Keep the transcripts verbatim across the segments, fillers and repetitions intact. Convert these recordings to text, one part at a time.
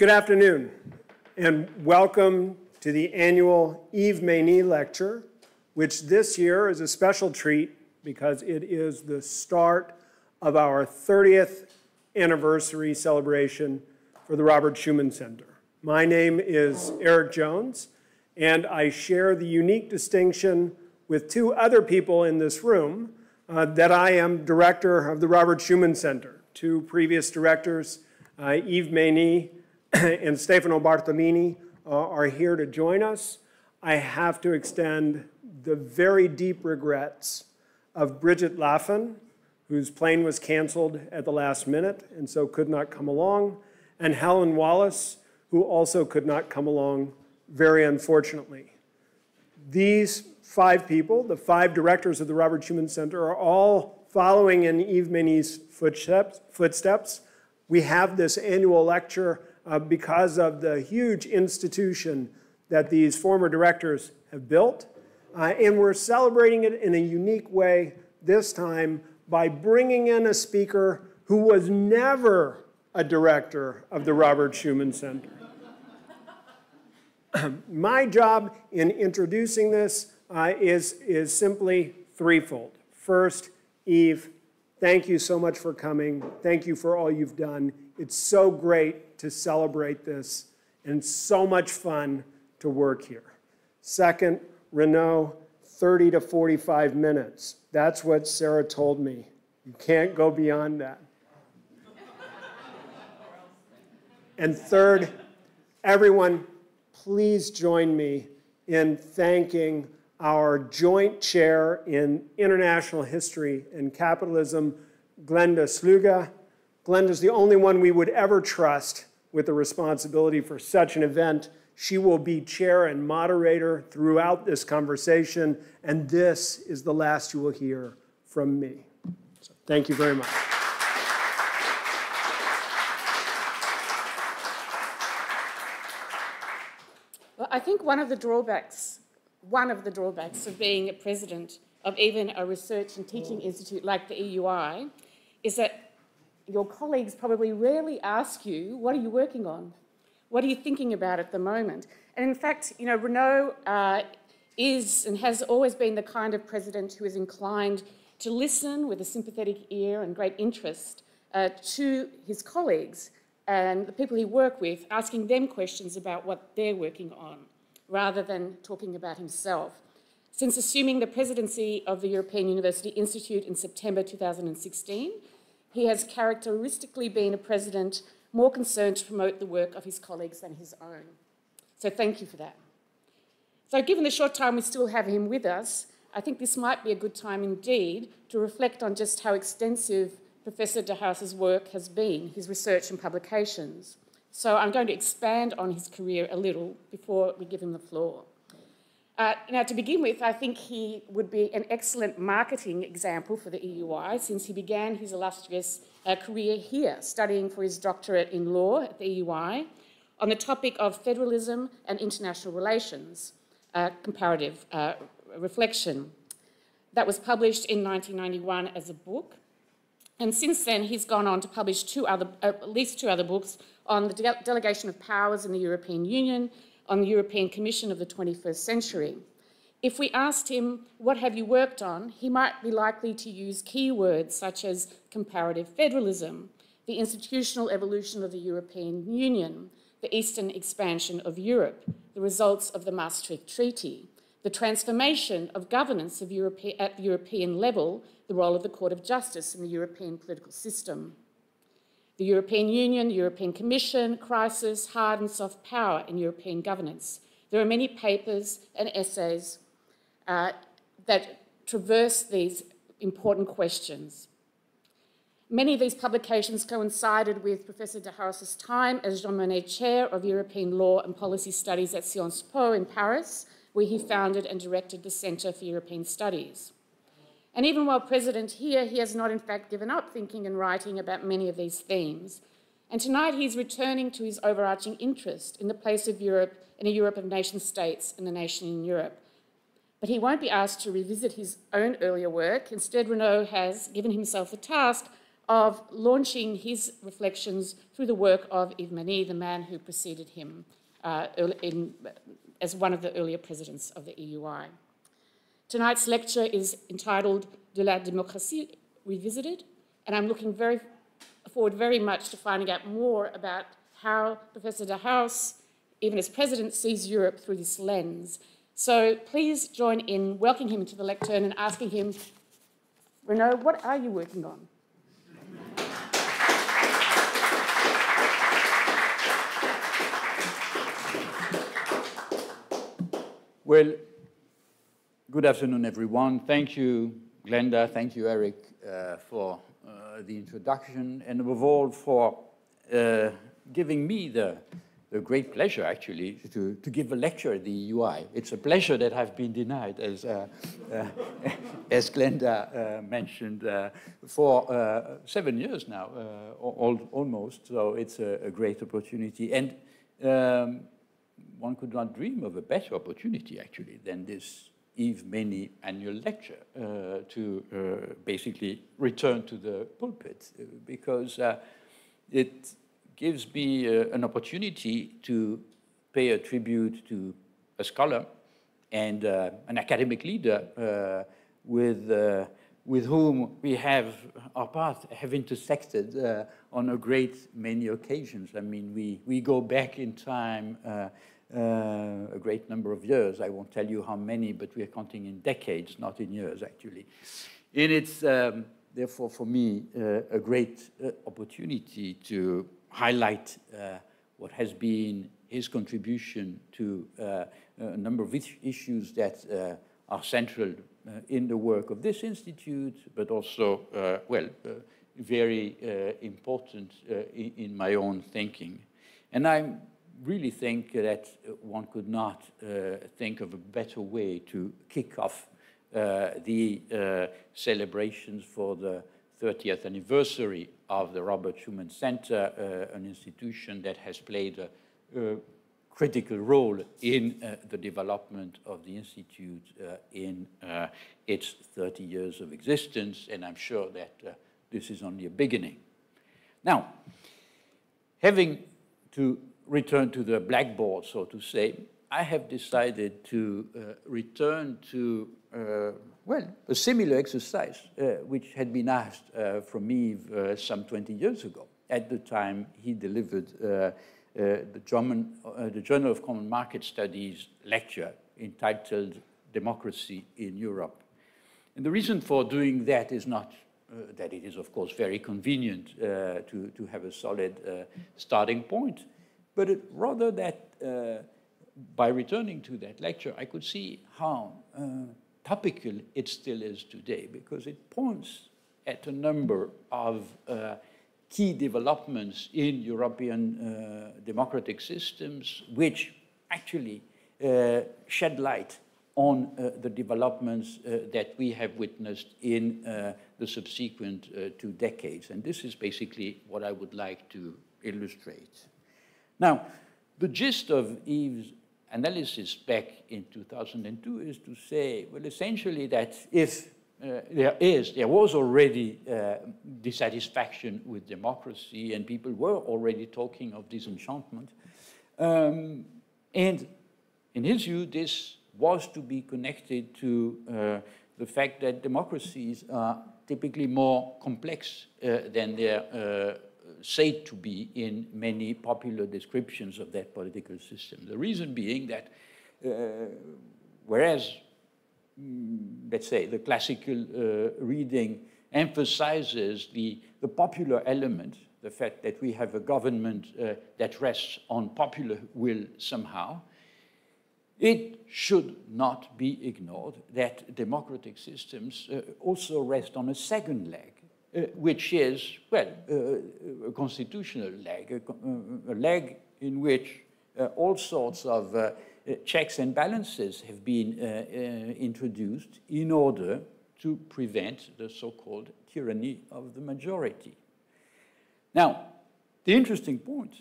Good afternoon, and welcome to the annual Yves Mény lecture, which this year is a special treat because it is the start of our thirtieth anniversary celebration for the Robert Schuman Centre. My name is Eric Jones, and I share the unique distinction with two other people in this room uh, that I am director of the Robert Schuman Centre. Two previous directors, uh, Yves Mény and Stefano Bartolini, uh, are here to join us. I have to extend the very deep regrets of Bridget Laffen, whose plane was canceled at the last minute and so could not come along, and Helen Wallace, who also could not come along, very unfortunately. These five people, the five directors of the Robert Schuman Center, are all following in Yves Mény's footsteps, footsteps. We have this annual lecture Uh, because of the huge institution that these former directors have built. Uh, and we're celebrating it in a unique way this time by bringing in a speaker who was never a director of the Robert Schuman Center. My job in introducing this uh, is, is simply threefold. First, Yves, thank you so much for coming. Thank you for all you've done. It's so great to celebrate this and so much fun to work here. Second, Renaud, thirty to forty-five minutes. That's what Sarah told me. You can't go beyond that. And third, everyone, please join me in thanking our joint chair in international history and capitalism, Glenda Sluga. Glenda's the only one we would ever trust with the responsibility for such an event. She will be chair and moderator throughout this conversation, and this is the last you will hear from me. So thank you very much. Well, I think one of the drawbacks, one of the drawbacks of being a president of even a research and teaching institute like the E U I is that your colleagues probably rarely ask you, what are you working on? What are you thinking about at the moment? And in fact, you know, Renaud uh, is and has always been the kind of president who is inclined to listen with a sympathetic ear and great interest uh, to his colleagues and the people he works with, asking them questions about what they're working on, rather than talking about himself. Since assuming the presidency of the European University Institute in September two thousand sixteen, he has characteristically been a president more concerned to promote the work of his colleagues than his own. So thank you for that. So given the short time we still have him with us, I think this might be a good time indeed to reflect on just how extensive Professor Dehousse's work has been, his research and publications. So I'm going to expand on his career a little before we give him the floor. Uh, now, to begin with, I think he would be an excellent marketing example for the E U I, since he began his illustrious uh, career here, studying for his doctorate in law at the E U I on the topic of federalism and international relations, uh, comparative uh, reflection. That was published in nineteen ninety-one as a book. And since then, he's gone on to publish two other, uh, at least two other books on the de- delegation of powers in the European Union, on the European Commission of the twenty-first century. If we asked him, what have you worked on? He might be likely to use keywords such as comparative federalism, the institutional evolution of the European Union, the eastern expansion of Europe, the results of the Maastricht Treaty, the transformation of governance of Europe at the European level, the role of the Court of Justice in the European political system, the European Union, European Commission, crisis, hard and soft power in European governance. There are many papers and essays uh, that traverse these important questions. Many of these publications coincided with Professor Dehousse's time as Jean Monnet Chair of European Law and Policy Studies at Sciences Po in Paris, where he founded and directed the Centre for European Studies. And even while president here, he has not in fact given up thinking and writing about many of these themes. And tonight he's returning to his overarching interest in the place of Europe, in a Europe of nation states and the nation in Europe. But he won't be asked to revisit his own earlier work. Instead, Renaud has given himself the task of launching his reflections through the work of Yves Mény, the man who preceded him uh, in, as one of the earlier presidents of the E U I. Tonight's lecture is entitled De la démocratie Revisited, and I'm looking very forward very much to finding out more about how Professor Dehousse, even as president, sees Europe through this lens. So please join in welcoming him to the lectern and asking him, Renaud, what are you working on? Well, good afternoon, everyone. Thank you, Glenda. Thank you, Eric, uh, for uh, the introduction, and above all for uh, giving me the The great pleasure, actually, to, to give a lecture at the E U I. It's a pleasure that I've been denied, as, uh, uh, as Glenda uh, mentioned, uh, for uh, seven years now, uh, al almost. So it's a, a great opportunity. And um, one could not dream of a better opportunity, actually, than this Yves Mény annual lecture uh, to uh, basically return to the pulpit, because uh, it gives me uh, an opportunity to pay a tribute to a scholar and uh, an academic leader uh, with, uh, with whom we have, our paths have intersected uh, on a great many occasions. I mean, we, we go back in time uh, uh, a great number of years. I won't tell you how many, but we are counting in decades, not in years, actually. And it's, um, therefore, for me, uh, a great uh, opportunity to highlight uh, what has been his contribution to uh, a number of issues that uh, are central uh, in the work of this institute, but also, uh, well, uh, very uh, important uh, in, in my own thinking. And I really think that one could not uh, think of a better way to kick off uh, the uh, celebrations for the thirtieth anniversary of the Robert Schuman Centre, uh, an institution that has played a, a critical role in uh, the development of the Institute uh, in uh, its thirty years of existence, and I'm sure that uh, this is only a beginning. Now, having to return to the blackboard, so to say, I have decided to uh, return to Uh, well, a similar exercise, uh, which had been asked uh, from Yves uh, some twenty years ago. At the time, he delivered uh, uh, the, German, uh, the Journal of Common Market Studies lecture entitled Democracy in Europe. And the reason for doing that is not uh, that it is, of course, very convenient uh, to, to have a solid uh, starting point, but it, rather that uh, by returning to that lecture, I could see how uh, topical it still is today, because it points at a number of uh, key developments in European uh, democratic systems, which actually uh, shed light on uh, the developments uh, that we have witnessed in uh, the subsequent uh, two decades. And this is basically what I would like to illustrate. Now, the gist of Yves' analysis back in two thousand two is to say, well, essentially that if uh, there is, there was already uh, dissatisfaction with democracy and people were already talking of disenchantment. Um, and in his view, this was to be connected to uh, the fact that democracies are typically more complex uh, than their uh, said to be in many popular descriptions of that political system. The reason being that, uh, whereas, mm, let's say, the classical uh, reading emphasizes the, the popular element, the fact that we have a government uh, that rests on popular will somehow, it should not be ignored that democratic systems uh, also rest on a second leg, Uh, which is, well, uh, a constitutional leg, a, a leg in which uh, all sorts of uh, checks and balances have been uh, uh, introduced in order to prevent the so-called tyranny of the majority. Now, the interesting point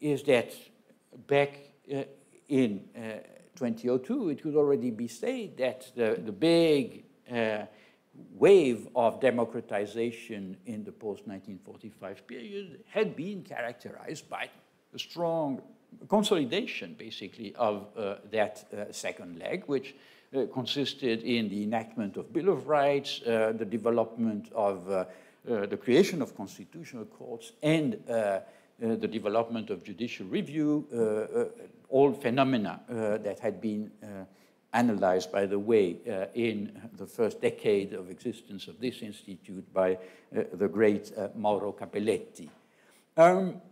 is that back uh, in uh, twenty oh two, it could already be said that the, the big uh, wave of democratization in the post nineteen forty-five period had been characterized by a strong consolidation, basically, of uh, that uh, second leg, which uh, consisted in the enactment of Bill of Rights, uh, the development of uh, uh, the creation of constitutional courts, and uh, uh, the development of judicial review, uh, uh, all phenomena uh, that had been uh, analyzed, by the way, uh, in the first decade of existence of this institute by uh, the great uh, Mauro Cappelletti. Um,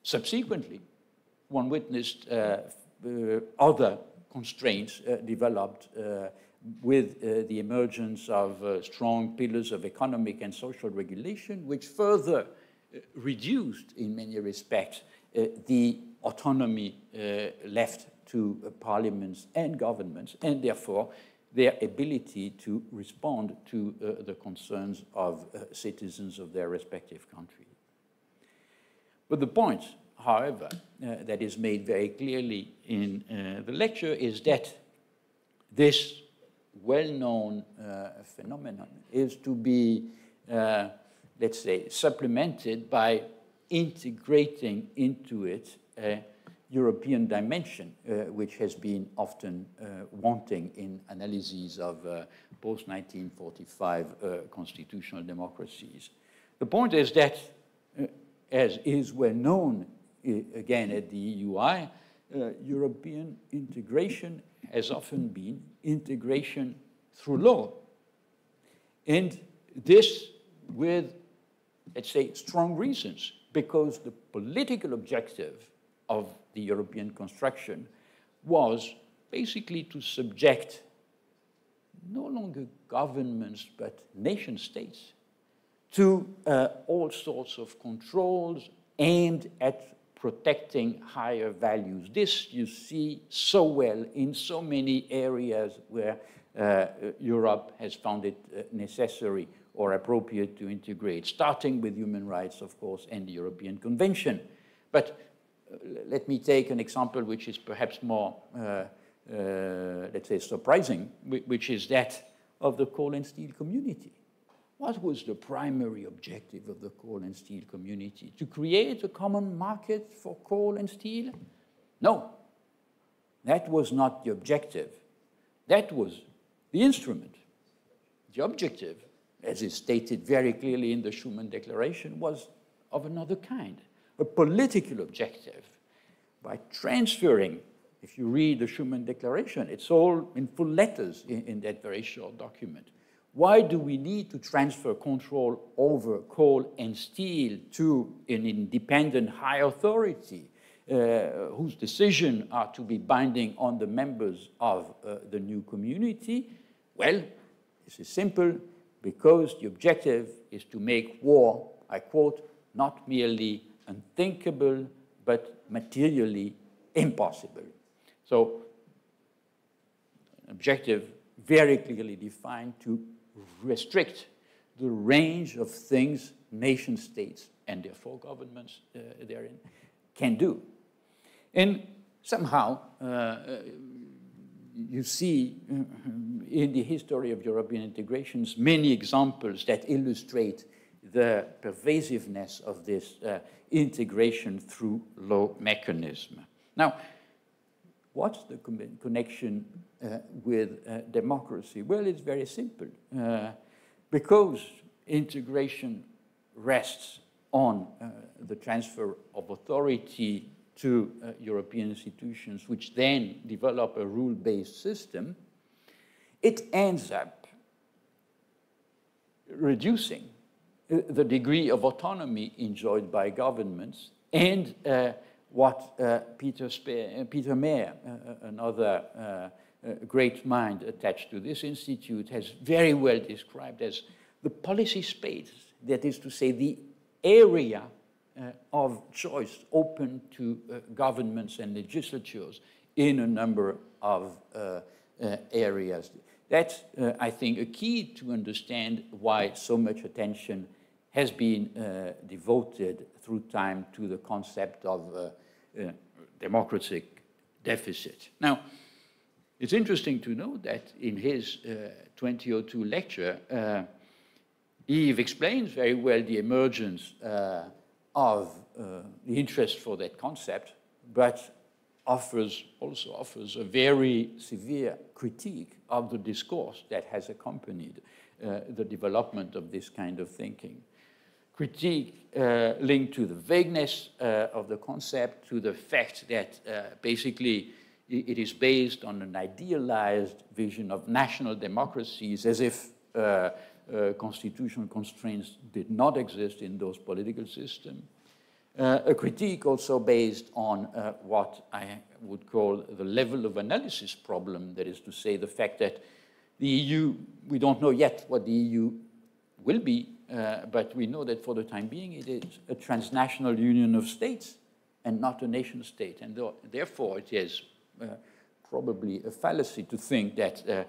Subsequently, one witnessed uh, uh, other constraints uh, developed uh, with uh, the emergence of uh, strong pillars of economic and social regulation, which further uh, reduced, in many respects, uh, the autonomy uh, left to uh, parliaments and governments, and therefore their ability to respond to uh, the concerns of uh, citizens of their respective countries. But the point, however, uh, that is made very clearly in uh, the lecture is that this well-known uh, phenomenon is to be, uh, let's say, supplemented by integrating into it a European dimension, uh, which has been often uh, wanting in analyses of uh, post nineteen forty-five uh, constitutional democracies. The point is that uh, as is well known, again, at the E U I, uh, European integration has often been integration through law. And this with, let's say, strong reasons, because the political objective of the European construction was basically to subject no longer governments, but nation states to uh, all sorts of controls aimed at protecting higher values. This you see so well in so many areas where uh, Europe has found it uh, necessary or appropriate to integrate, starting with human rights, of course, and the European Convention. But uh, let me take an example which is perhaps more, uh, uh, let's say, surprising, which is that of the coal and steel community. What was the primary objective of the coal and steel community? To create a common market for coal and steel? No, that was not the objective. That was the instrument. The objective, as is stated very clearly in the Schuman Declaration, was of another kind, a political objective. By transferring, if you read the Schuman Declaration, it's all in full letters in, in that very short document. Why do we need to transfer control over coal and steel to an independent high authority uh, whose decisions are to be binding on the members of uh, the new community? Well, this is simple, because the objective is to make war, I quote, not merely unthinkable, but materially impossible. So, objective very clearly defined to restrict the range of things nation states and therefore governments uh, therein can do. And somehow uh, you see in the history of European integrations many examples that illustrate the pervasiveness of this uh, integration through law mechanism. Now, what's the connection uh, with uh, democracy? Well, it's very simple. Uh, because integration rests on uh, the transfer of authority to uh, European institutions, which then develop a rule-based system, it ends up reducing the degree of autonomy enjoyed by governments and uh, what uh, Peter, Spe Peter Mayer, uh, another uh, uh, great mind attached to this institute, has very well described as the policy space, that is to say, the area uh, of choice open to uh, governments and legislatures in a number of uh, uh, areas. That's, uh, I think, a key to understand why so much attention has been uh, devoted through time to the concept of uh, uh, democratic deficit. Now, It's interesting to note that in his uh, twenty oh two lecture, uh, Yves explains very well the emergence uh, of uh, the interest for that concept, but offers also offers a very severe critique of the discourse that has accompanied uh, the development of this kind of thinking. Critique uh, linked to the vagueness uh, of the concept, to the fact that uh, basically it is based on an idealized vision of national democracies as if uh, uh, constitutional constraints did not exist in those political systems. Uh, a critique also based on uh, what I would call the level of analysis problem, that is to say the fact that the E U, we don't know yet what the E U will be, uh, but we know that for the time being it is a transnational union of states and not a nation state, and th therefore it is Uh, probably a fallacy to think that uh,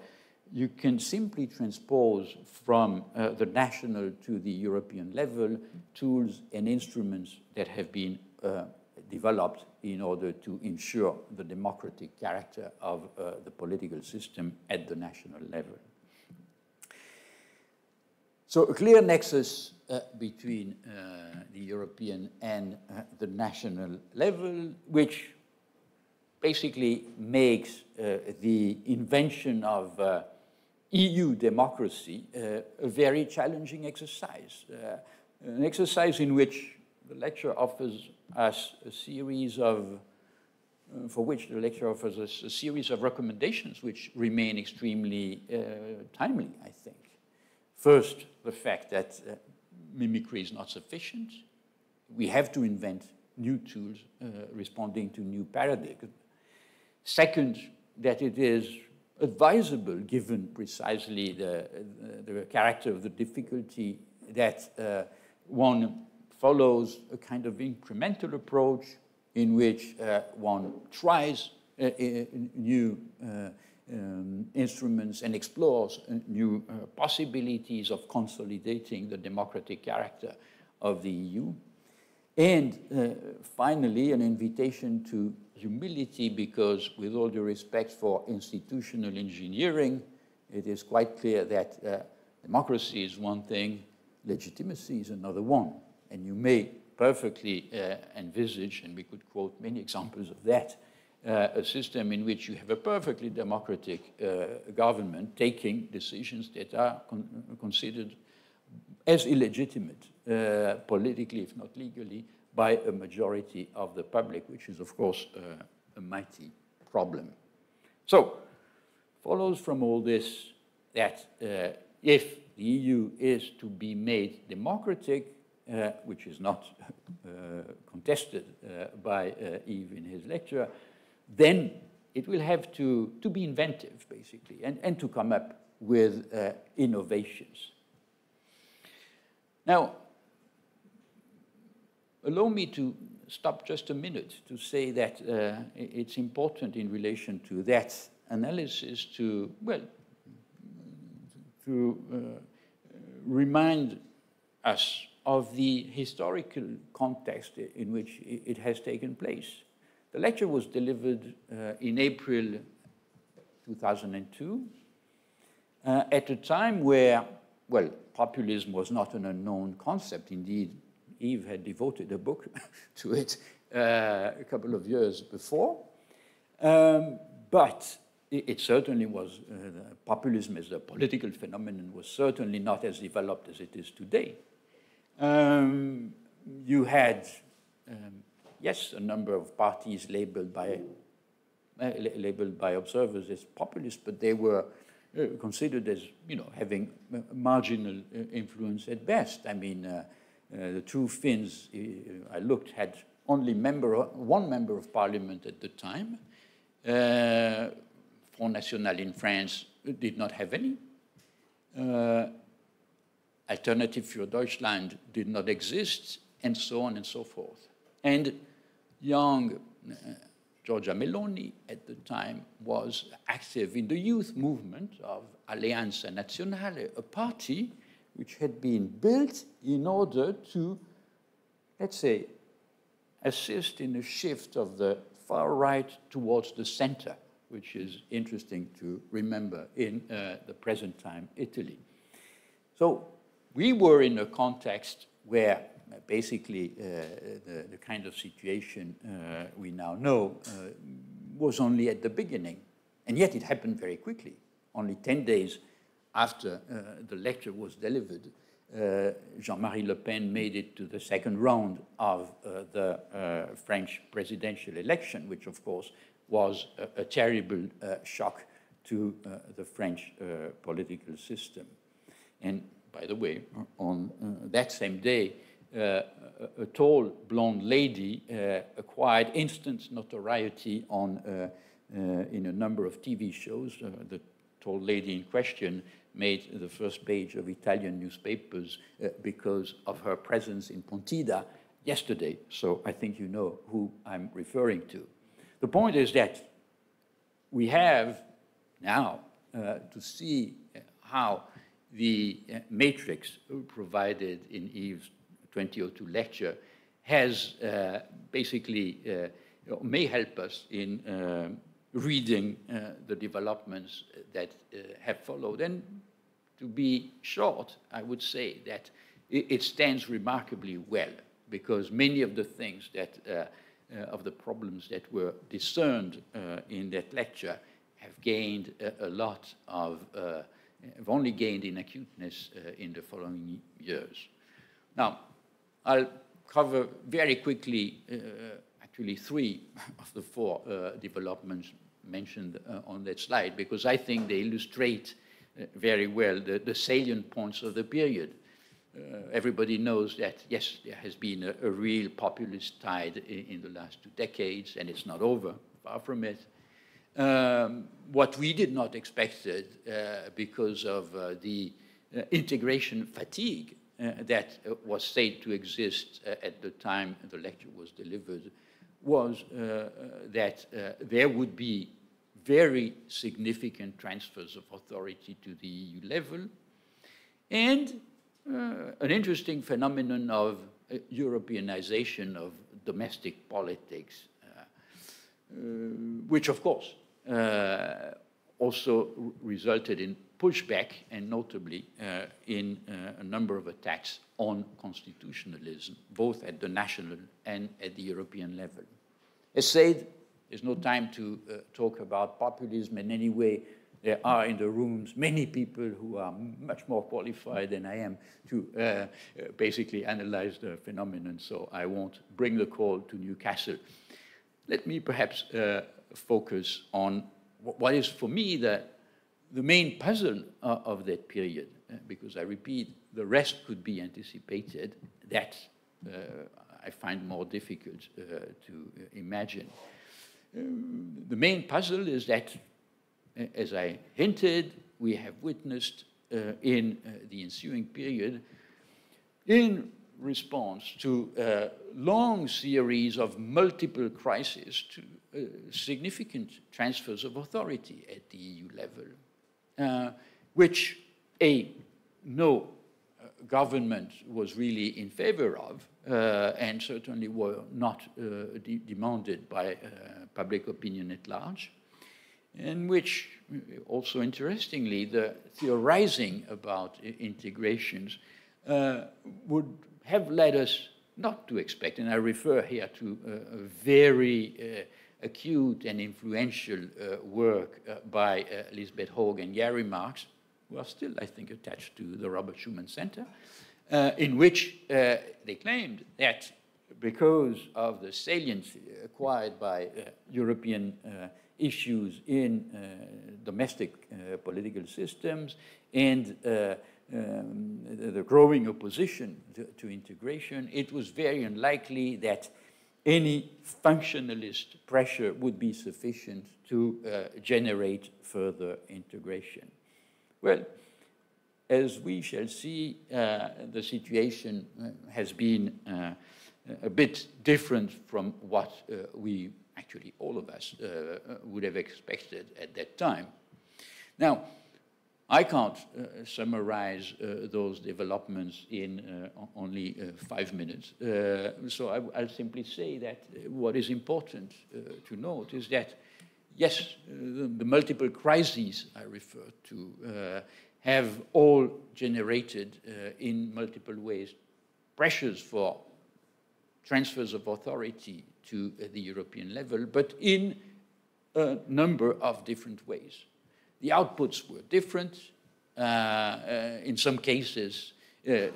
you can simply transpose from uh, the national to the European level tools and instruments that have been uh, developed in order to ensure the democratic character of uh, the political system at the national level. So a clear nexus uh, between uh, the European and uh, the national level, which basically makes uh, the invention of uh, E U democracy uh, a very challenging exercise, uh, an exercise in which the lecture offers us a series of, uh, for which the lecture offers us a series of recommendations which remain extremely uh, timely, I think. First, the fact that uh, mimicry is not sufficient. We have to invent new tools uh, responding to new paradigms. Second, that it is advisable, given precisely the, the character of the difficulty, that uh, one follows a kind of incremental approach in which uh, one tries uh, new uh, um, instruments and explores new uh, possibilities of consolidating the democratic character of the E U. And uh, finally, an invitation to humility, because with all due respect for institutional engineering, it is quite clear that uh, democracy is one thing, legitimacy is another one. And you may perfectly uh, envisage, and we could quote many examples of that, uh, a system in which you have a perfectly democratic uh, government taking decisions that are con considered as illegitimate, uh, politically if not legally, by a majority of the public, which is, of course, uh, a mighty problem. So, follows from all this that uh, if the E U is to be made democratic, uh, which is not uh, contested uh, by uh, Yves in his lecture, then it will have to, to be inventive, basically, and, and to come up with uh, innovations. Now, allow me to stop just a minute to say that uh, it's important in relation to that analysis to, well, to uh, remind us of the historical context in which it has taken place. The lecture was delivered uh, in April two thousand two uh, at a time where, well, populism was not an unknown concept. Indeed, Yves had devoted a book to it uh, a couple of years before. Um, but it, it certainly was, uh, populism as a political phenomenon was certainly not as developed as it is today. Um, you had, um, yes, a number of parties labeled by, uh, labeled by observers as populist, but they were uh, considered as, you know, having marginal uh, influence at best. I mean, uh, Uh, the two Finns uh, I looked had only member, one member of parliament at the time. Uh, Front National in France did not have any. Uh, Alternative für Deutschland did not exist, and so on and so forth. And young uh, Giorgia Meloni at the time was active in the youth movement of Alleanza Nazionale, a party which had been built in order to, let's say, assist in a shift of the far right towards the center which is interesting to remember in uh, the present time Italy. So we were in a context where basically uh, the, the kind of situation uh, we now know uh, was only at the beginning, and yet it happened very quickly. Only ten days after uh, the lecture was delivered, uh, Jean-Marie Le Pen made it to the second round of uh, the uh, French presidential election, which of course was a, a terrible uh, shock to uh, the French uh, political system. And by the way, on uh, that same day, Uh, a, a tall blonde lady uh, acquired instant notoriety on, uh, uh, in a number of T V shows. Uh, the tall lady in question made the first page of Italian newspapers uh, because of her presence in Pontida yesterday. So I think you know who I'm referring to. The point is that we have now uh, to see how the uh, matrix provided in Yves' twenty oh two lecture has uh, basically, uh, may help us in uh, reading uh, the developments that uh, have followed. And to be short, I would say that it stands remarkably well, because many of the things that, uh, uh, of the problems that were discerned uh, in that lecture have gained a, a lot of, uh, have only gained in acuteness uh, in the following years. Now, I'll cover very quickly, uh, actually, three of the four uh, developments mentioned uh, on that slide, because I think they illustrate uh, very well the, the salient points of the period. Uh, everybody knows that, yes, there has been a, a real populist tide in, in the last two decades, and it's not over, far from it. Um, what we did not expect uh, because of uh, the uh, integration fatigue Uh, that uh, was said to exist uh, at the time the lecture was delivered, was uh, uh, that uh, there would be very significant transfers of authority to the E U level, and uh, an interesting phenomenon of uh, Europeanization of domestic politics, uh, uh, which of course uh, also resulted in pushback, and notably uh, in uh, a number of attacks on constitutionalism, both at the national and at the European level. As said, there's no time to uh, talk about populism in any way. There are in the rooms many people who are much more qualified than I am to uh, basically analyze the phenomenon, so I won't bring the call to Newcastle. Let me perhaps uh, focus on what is for me the the main puzzle uh, of that period, uh, because I repeat, the rest could be anticipated. That uh, I find more difficult uh, to uh, imagine. Um, the main puzzle is that, uh, as I hinted, we have witnessed uh, in uh, the ensuing period, in response to a uh, long series of multiple crises, to uh, significant transfers of authority at the E U level. Uh, which, A, no uh, government was really in favor of, uh, and certainly were not uh, de demanded by uh, public opinion at large, and which, also interestingly, the theorizing about uh, integrations uh, would have led us not to expect, and I refer here to uh, a very... Uh, acute and influential uh, work uh, by uh, Liesbet Hooghe and Gary Marx, who are still, I think, attached to the Robert Schuman Centre, uh, in which uh, they claimed that because of the saliency acquired by uh, European uh, issues in uh, domestic uh, political systems and uh, um, the growing opposition to, to integration, it was very unlikely that any functionalist pressure would be sufficient to uh, generate further integration. Well, as we shall see, uh, the situation uh, has been uh, a bit different from what uh, we, actually all of us, uh, would have expected at that time. Now, I can't uh, summarize uh, those developments in uh, only uh, five minutes. Uh, so I, I'll simply say that what is important uh, to note is that yes, the multiple crises I referred to uh, have all generated uh, in multiple ways pressures for transfers of authority to uh, the European level, but in a number of different ways. The outputs were different. Uh, uh, in some cases, uh, uh,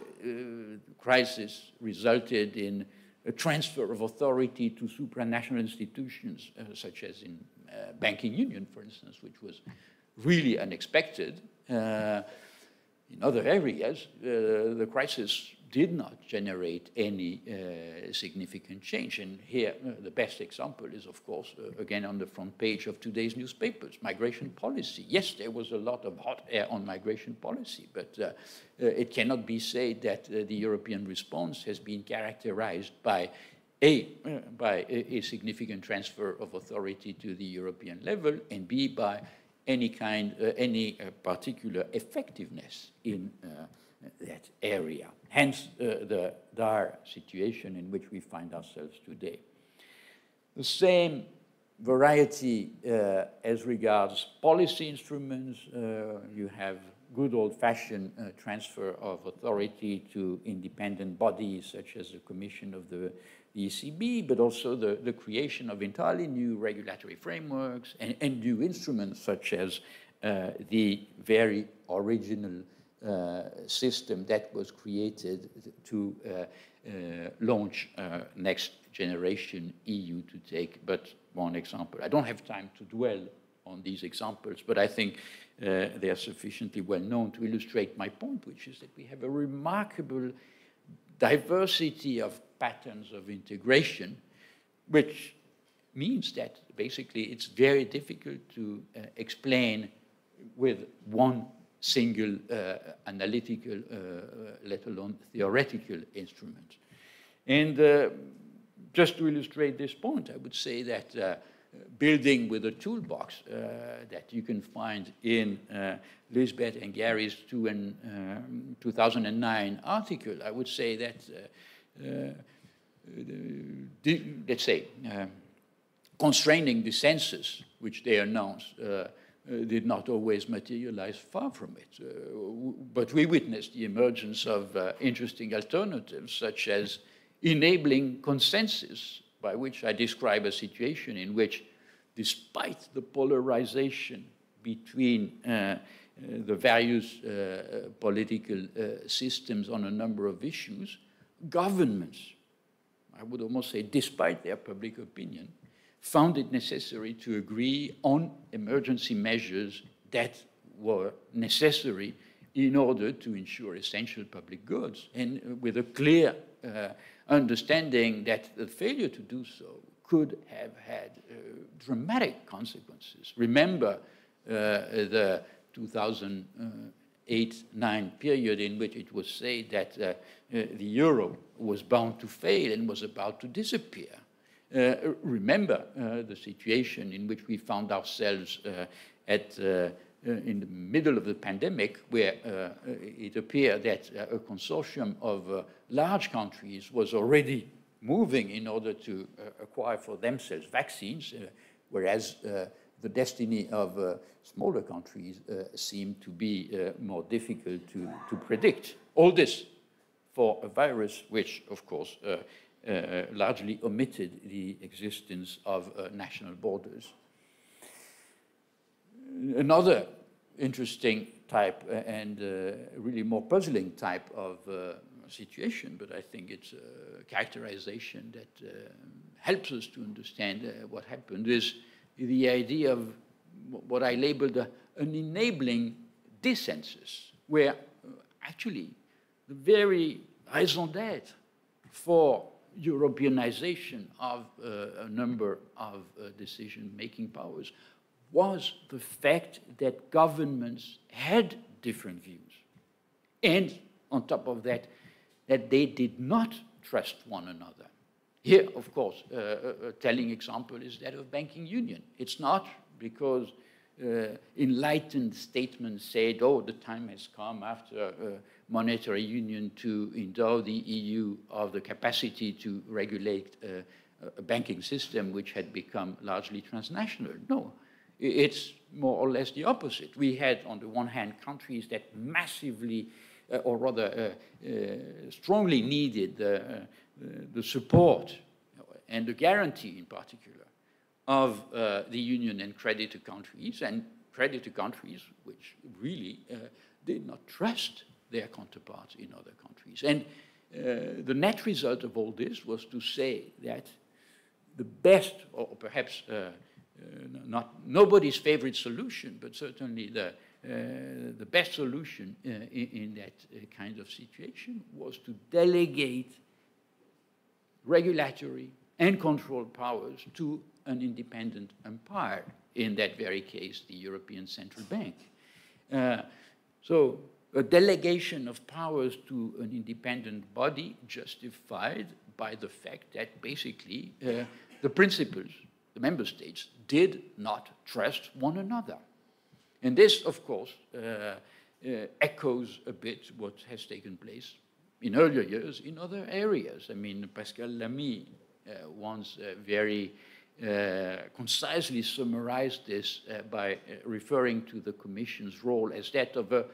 crisis resulted in a transfer of authority to supranational institutions, uh, such as in uh, Banking Union, for instance, which was really unexpected. Uh, in other areas, uh, the crisis did not generate any uh, significant change. And here, uh, the best example is, of course, uh, again, on the front page of today's newspapers, migration policy. Yes, there was a lot of hot air on migration policy, but uh, uh, it cannot be said that uh, the European response has been characterized by A, uh, by a, a significant transfer of authority to the European level, and B, by any kind, uh, any uh, particular effectiveness in uh, that area. Hence, uh, the dire situation in which we find ourselves today. The same variety uh, as regards policy instruments. Uh, you have good old-fashioned uh, transfer of authority to independent bodies such as the Commission of the, the E C B, but also the, the creation of entirely new regulatory frameworks and, and new instruments such as uh, the very original Uh, system that was created to uh, uh, launch uh, Next Generation E U, to take but one example. I don't have time to dwell on these examples, but I think uh, they are sufficiently well known to illustrate my point, which is that we have a remarkable diversity of patterns of integration, which means that basically it's very difficult to uh, explain with one single uh, analytical, uh, let alone theoretical instrument. And uh, just to illustrate this point, I would say that uh, building with a toolbox uh, that you can find in uh, Liesbet and Gary's two and, um, two thousand nine article, I would say that, uh, uh, let's say, uh, constraining the census, which they announced, uh, Uh, did not always materialize, far from it. Uh, but we witnessed the emergence of uh, interesting alternatives, such as enabling consensus, by which I describe a situation in which, despite the polarization between uh, uh, the various uh, political uh, systems on a number of issues, governments, I would almost say despite their public opinion, found it necessary to agree on emergency measures that were necessary in order to ensure essential public goods, and with a clear uh, understanding that the failure to do so could have had uh, dramatic consequences. Remember uh, the two thousand eight nine period in which it was said that uh, uh, the euro was bound to fail and was about to disappear. Uh, remember uh, the situation in which we found ourselves uh, at, uh, uh, in the middle of the pandemic, where uh, it appeared that uh, a consortium of uh, large countries was already moving in order to uh, acquire for themselves vaccines, uh, whereas uh, the destiny of uh, smaller countries uh, seemed to be uh, more difficult to, to predict. All this for a virus which, of course, uh, Uh, largely omitted the existence of uh, national borders. Another interesting type uh, and uh, really more puzzling type of uh, situation, but I think it's a characterization that uh, helps us to understand uh, what happened, is the idea of what I labeled uh, an enabling dissensus, where uh, actually the very raison d'être for Europeanization of uh, a number of uh, decision-making powers was the fact that governments had different views. And on top of that, that they did not trust one another. Here, of course, uh, a telling example is that of banking union. It's not because uh, enlightened statements said, oh, the time has come after... Uh, monetary union to endow the E U of the capacity to regulate uh, a banking system which had become largely transnational. No, It's more or less the opposite. We had, on the one hand, countries that massively, uh, or rather uh, uh, strongly needed uh, uh, the support and the guarantee, in particular, of uh, the union and creditor countries, and creditor countries which really uh, did not trust their counterparts in other countries. And uh, the net result of all this was to say that the best, or perhaps uh, Uh, not nobody's favorite solution, but certainly the, uh, the best solution uh, in, in that uh, kind of situation was to delegate regulatory and control powers to an independent empire, in that very case, the European Central Bank. Uh, so a delegation of powers to an independent body justified by the fact that basically uh, the principles, the member states, did not trust one another. And this, of course, uh, uh, echoes a bit what has taken place in earlier years in other areas. I mean, Pascal Lamy uh, once uh, very uh, concisely summarized this uh, by uh, referring to the Commission's role as that of a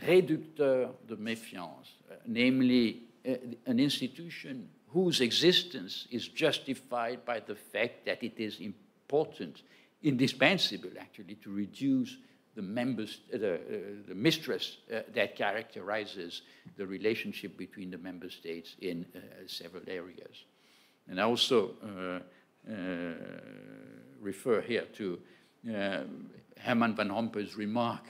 réducteur de méfiance, uh, namely uh, an institution whose existence is justified by the fact that it is important, indispensable actually, to reduce the, members, uh, the, uh, the mistrust uh, that characterizes the relationship between the member states in uh, several areas. And I also uh, uh, refer here to uh, Herman Van Rompuy's remark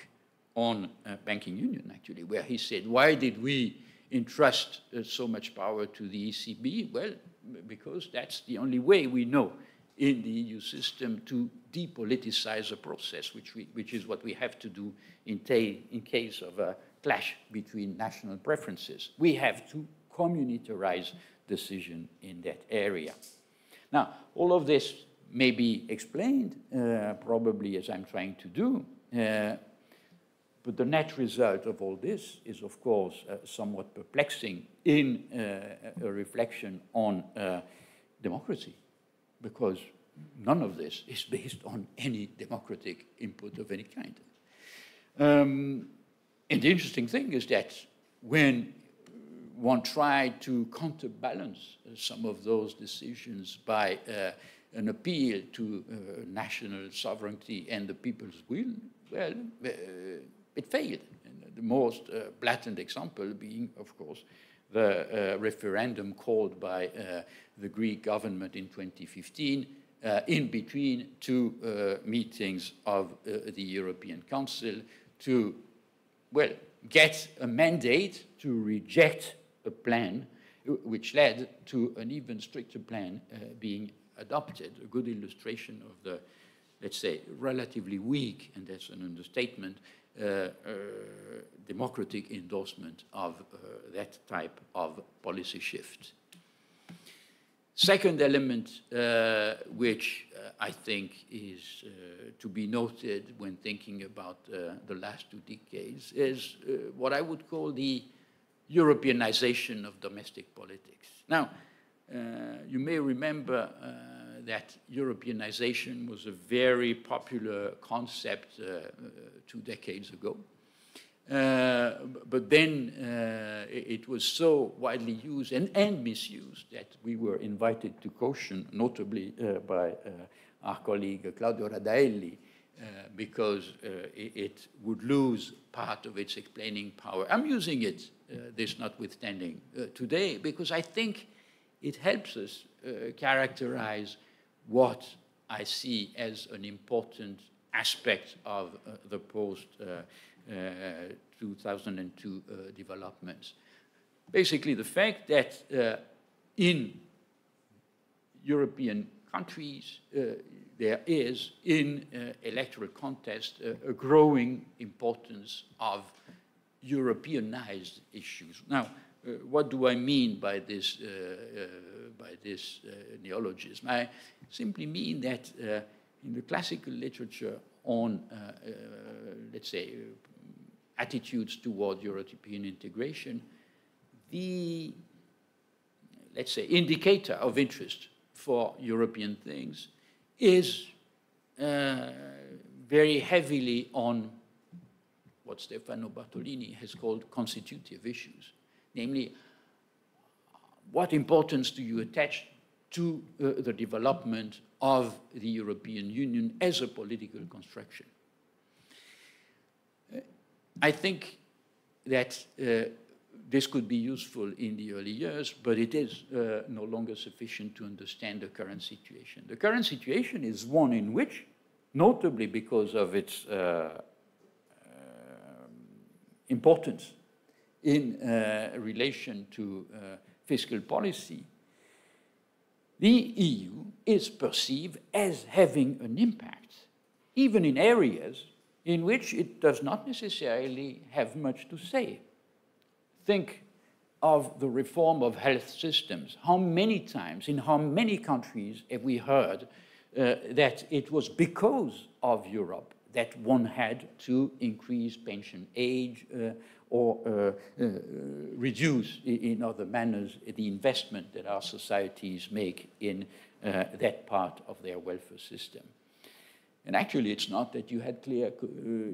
on uh, banking union, actually, where he said, why did we entrust uh, so much power to the E C B? Well, because that's the only way we know in the E U system to depoliticize a process, which, we, which is what we have to do in, in case of a clash between national preferences. We have to communitarize decision in that area. Now, all of this may be explained, uh, probably as I'm trying to do, uh, but the net result of all this is, of course, uh, somewhat perplexing in uh, a reflection on uh, democracy, because none of this is based on any democratic input of any kind. Um, and the interesting thing is that when one tried to counterbalance some of those decisions by uh, an appeal to uh, national sovereignty and the people's will, well, uh, it failed. And the most uh, blatant example being, of course, the uh, referendum called by uh, the Greek government in twenty fifteen, uh, in between two uh, meetings of uh, the European Council to, well, get a mandate to reject a plan, which led to an even stricter plan uh, being adopted, a good illustration of the, let's say, relatively weak, and that's an understatement, Uh, uh, democratic endorsement of uh, that type of policy shift. Second element uh, which uh, I think is uh, to be noted when thinking about uh, the last two decades is uh, what I would call the Europeanization of domestic politics. Now, uh, you may remember uh, that Europeanization was a very popular concept uh, two decades ago. Uh, but then uh, it was so widely used and, and misused that we were invited to caution, notably uh, by uh, our colleague Claudio Radaelli, uh, because uh, it would lose part of its explaining power. I'm using it, uh, this notwithstanding, uh, today, because I think it helps us uh, characterize what I see as an important aspect of uh, the post-two thousand two uh, uh, uh, developments. Basically, the fact that uh, in European countries, uh, there is, in uh, electoral contests, uh, a growing importance of Europeanized issues. Now, Uh, what do I mean by this, uh, uh, by this uh, neologism? I simply mean that uh, in the classical literature on, uh, uh, let's say, uh, attitudes toward European integration, the, let's say, indicator of interest for European things is uh, very heavily on what Stefano Bartolini has called constitutive issues, namely, what importance do you attach to uh, the development of the European Union as a political construction? Uh, I think that uh, this could be useful in the early years, but it is uh, no longer sufficient to understand the current situation. The current situation is one in which, notably because of its uh, importance in uh, relation to uh, fiscal policy, the E U is perceived as having an impact, even in areas in which it does not necessarily have much to say. Think of the reform of health systems. How many times, in how many countries have we heard uh, that it was because of Europe that one had to increase pension age uh, or uh, uh, reduce in other manners the investment that our societies make in uh, that part of their welfare system. And actually, it's not that you had clear uh,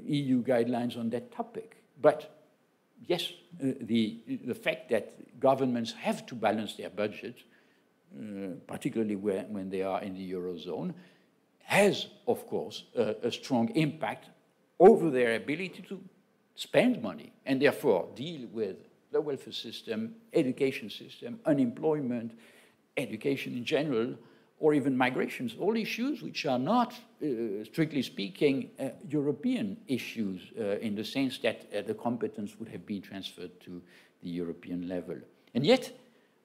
E U guidelines on that topic. But yes, uh, the, the fact that governments have to balance their budget, uh, particularly where, when they are in the Eurozone, has, of course, uh, a strong impact over their ability to spend money and therefore deal with the welfare system, education system, unemployment, education in general, or even migrations, all issues which are not, uh, strictly speaking, uh, European issues uh, in the sense that uh, the competence would have been transferred to the European level. And yet,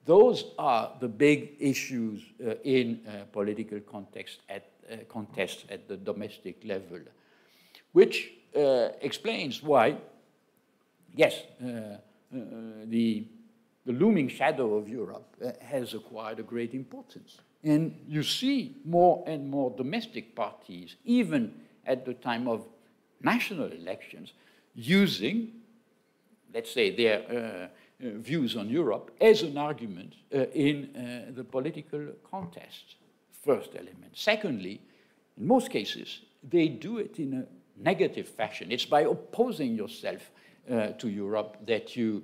those are the big issues uh, in uh, political context at Uh, contests at the domestic level, which uh, explains why, yes, uh, uh, the, the looming shadow of Europe uh, has acquired a great importance. And you see more and more domestic parties, even at the time of national elections, using, let's say, their uh, uh, views on Europe as an argument uh, in uh, the political contest. First element. Secondly, in most cases, they do it in a negative fashion. It's by opposing yourself uh, to Europe that you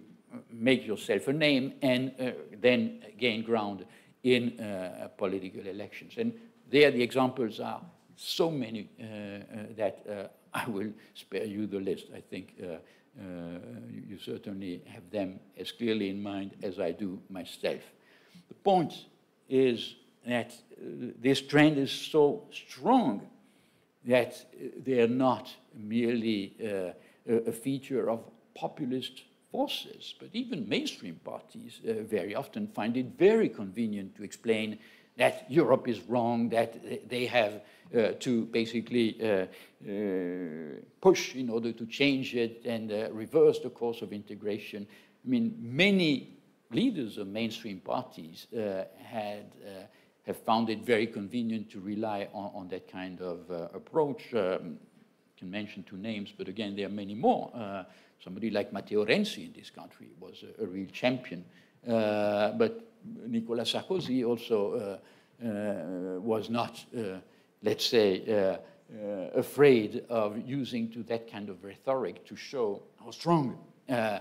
make yourself a name and uh, then gain ground in uh, political elections. And there the examples are so many uh, uh, that uh, I will spare you the list. I think uh, uh, you certainly have them as clearly in mind as I do myself. The point is that uh, this trend is so strong that uh, they are not merely uh, a feature of populist forces, but even mainstream parties uh, very often find it very convenient to explain that Europe is wrong, that they have uh, to basically uh, uh, push in order to change it and uh, reverse the course of integration. I mean, many leaders of mainstream parties uh, had... Uh, have found it very convenient to rely on, on that kind of uh, approach. Um, I can mention two names, but again, there are many more. Uh, somebody like Matteo Renzi in this country was a, a real champion. Uh, but Nicolas Sarkozy also uh, uh, was not, uh, let's say, uh, uh, afraid of using to that kind of rhetoric to show how strong uh,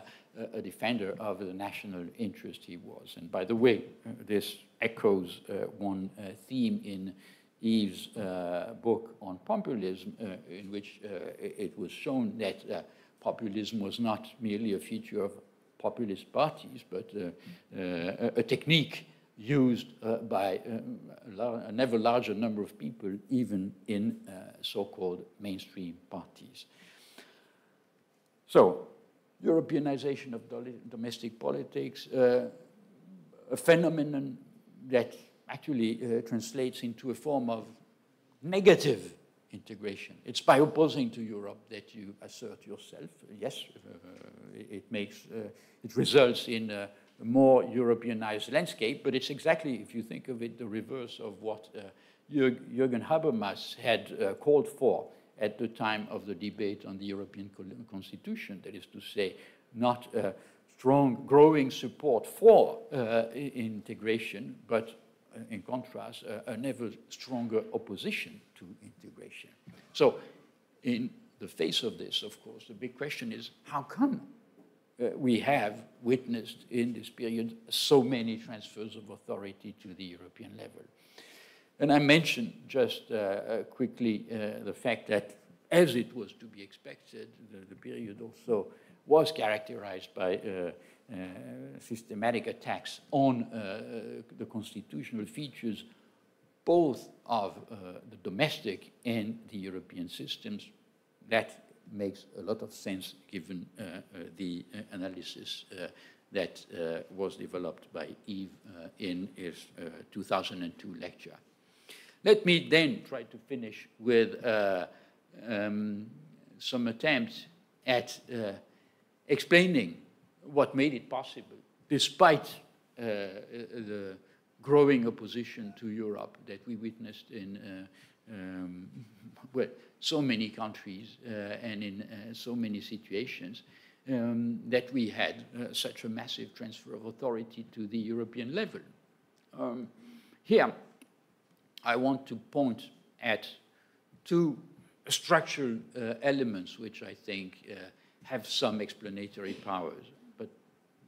a defender of the national interest he was. And by the way, this echoes uh, one uh, theme in Yves' uh, book on populism, uh, in which uh, it was shown that uh, populism was not merely a feature of populist parties, but uh, uh, a technique used uh, by um, a, lar an ever larger number of people, even in uh, so-called mainstream parties. So, Europeanization of domestic politics, uh, a phenomenon that actually uh, translates into a form of negative integration. It's by opposing to Europe that you assert yourself. Yes, uh, it makes, uh, it results in a more Europeanized landscape, but it's exactly, if you think of it, the reverse of what uh, Jürgen Habermas had uh, called for at the time of the debate on the European Constitution, that is to say, not uh, strong growing support for uh, integration, but uh, in contrast, uh, an ever stronger opposition to integration. So in the face of this, of course, the big question is, how come uh, we have witnessed in this period so many transfers of authority to the European level? And I mentioned just uh, quickly uh, the fact that, as it was to be expected, the, the period also was characterized by uh, uh, systematic attacks on uh, the constitutional features, both of uh, the domestic and the European systems. That makes a lot of sense given uh, uh, the uh, analysis uh, that uh, was developed by Yves uh, in his uh, two thousand two lecture. Let me then try to finish with uh, um, some attempts at uh, explaining what made it possible, despite uh, the growing opposition to Europe that we witnessed in uh, um, well, so many countries uh, and in uh, so many situations, um, that we had uh, such a massive transfer of authority to the European level. Um, here, I want to point at two structural uh, elements which I think uh, have some explanatory powers, but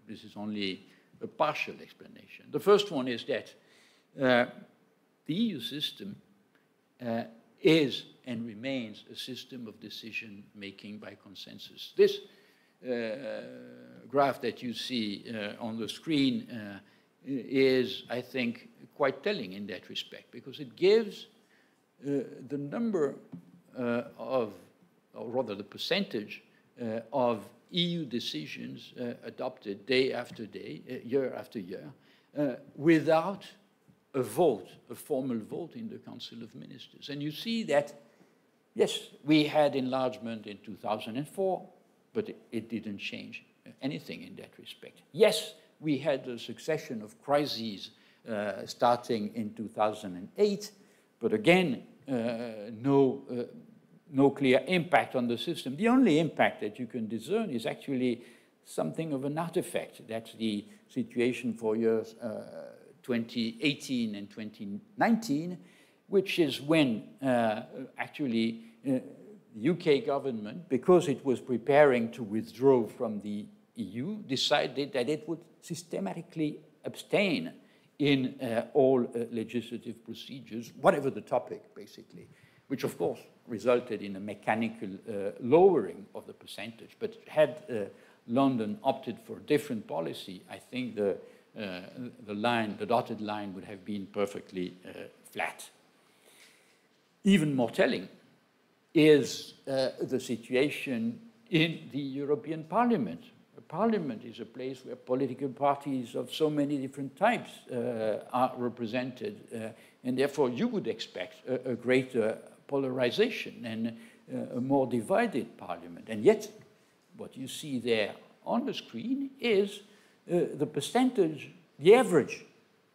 this is only a partial explanation. The first one is that uh, the E U system uh, is and remains a system of decision-making by consensus. This uh, graph that you see uh, on the screen uh, is, I think, quite telling in that respect, because it gives uh, the number uh, of, or rather the percentage uh, of E U decisions uh, adopted day after day, uh, year after year, uh, without a vote, a formal vote in the Council of Ministers. And you see that, yes, we had enlargement in two thousand four, but it, it didn't change anything in that respect. Yes, we had a succession of crises uh, starting in two thousand eight, but again, uh, no... Uh, no clear impact on the system. The only impact that you can discern is actually something of an artifact. That's the situation for years uh, twenty eighteen and twenty nineteen, which is when uh, actually uh, the U K government, because it was preparing to withdraw from the E U, decided that it would systematically abstain in uh, all uh, legislative procedures, whatever the topic, basically, which of course resulted in a mechanical uh, lowering of the percentage. But had uh, London opted for a different policy, I think the, uh, the line, the dotted line would have been perfectly uh, flat. Even more telling is uh, the situation in the European Parliament. A parliament is a place where political parties of so many different types uh, are represented, uh, and therefore you would expect a, a greater polarization and uh, a more divided parliament. And yet, what you see there on the screen is uh, the percentage, the average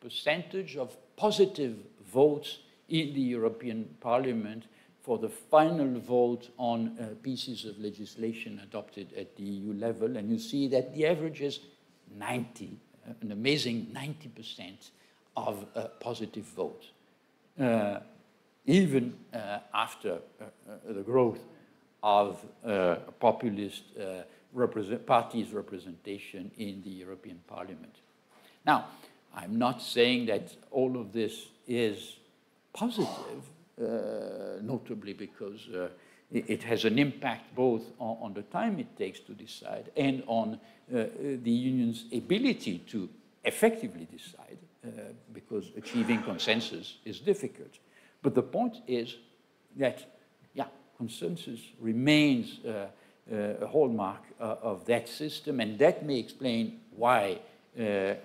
percentage of positive votes in the European Parliament for the final vote on uh, pieces of legislation adopted at the E U level. And you see that the average is ninety, an amazing ninety percent of uh, positive votes. Uh, even uh, after uh, uh, the growth of uh, populist uh, represent parties' representation in the European Parliament. Now, I'm not saying that all of this is positive, uh, notably because uh, it has an impact both on, on the time it takes to decide and on uh, the union's ability to effectively decide, uh, because achieving consensus is difficult. But the point is that, yeah, consensus remains uh, uh, a hallmark uh, of that system, and that may explain why, uh,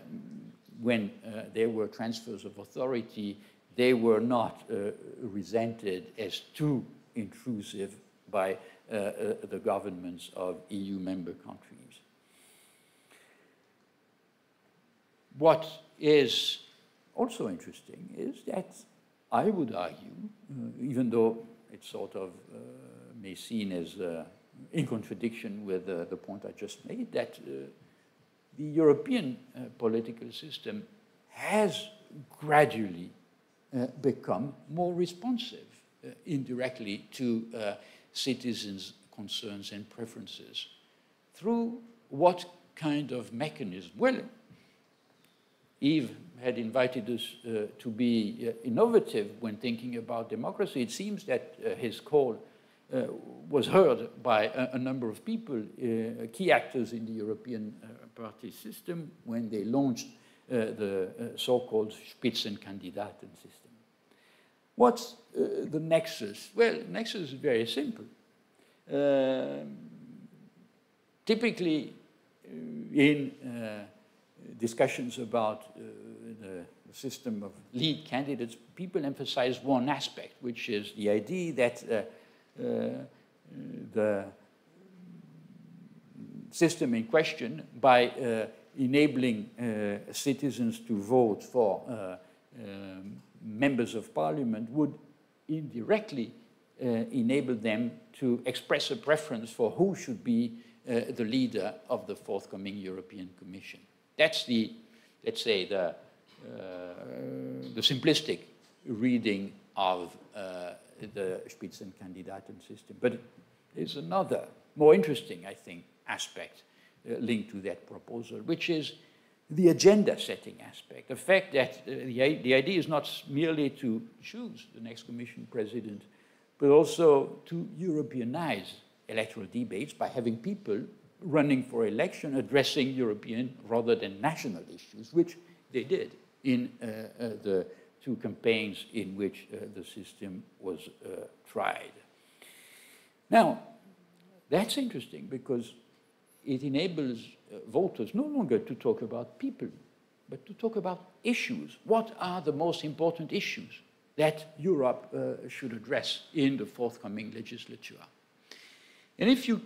when uh, there were transfers of authority, they were not uh, resented as too intrusive by uh, uh, the governments of E U member countries. What is also interesting is that I would argue, uh, even though it sort of uh, may seem as uh, in contradiction with uh, the point I just made, that uh, the European uh, political system has gradually uh, become more responsive uh, indirectly to uh, citizens' concerns and preferences. Through what kind of mechanism? Well, Yves had invited us uh, to be uh, innovative when thinking about democracy. It seems that uh, his call uh, was heard by a, a number of people, uh, key actors in the European uh, party system, when they launched uh, the uh, so-called Spitzenkandidaten system. What's uh, the nexus? Well, nexus is very simple. Uh, typically, uh, in uh, discussions about uh, the system of lead candidates, people emphasize one aspect, which is the idea that uh, uh, the system in question, by uh, enabling uh, citizens to vote for uh, um, members of parliament, would indirectly uh, enable them to express a preference for who should be uh, the leader of the forthcoming European Commission. That's the, let's say, the, uh, the simplistic reading of uh, the Spitzenkandidaten system. But there's another, more interesting, I think, aspect uh, linked to that proposal, which is the agenda-setting aspect, the fact that uh, the, the idea is not merely to choose the next Commission president, but also to Europeanize electoral debates by having people running for election, addressing European rather than national issues, which they did in uh, uh, the two campaigns in which uh, the system was uh, tried. Now, that's interesting because it enables uh, voters no longer to talk about people, but to talk about issues. What are the most important issues that Europe uh, should address in the forthcoming legislature? And if you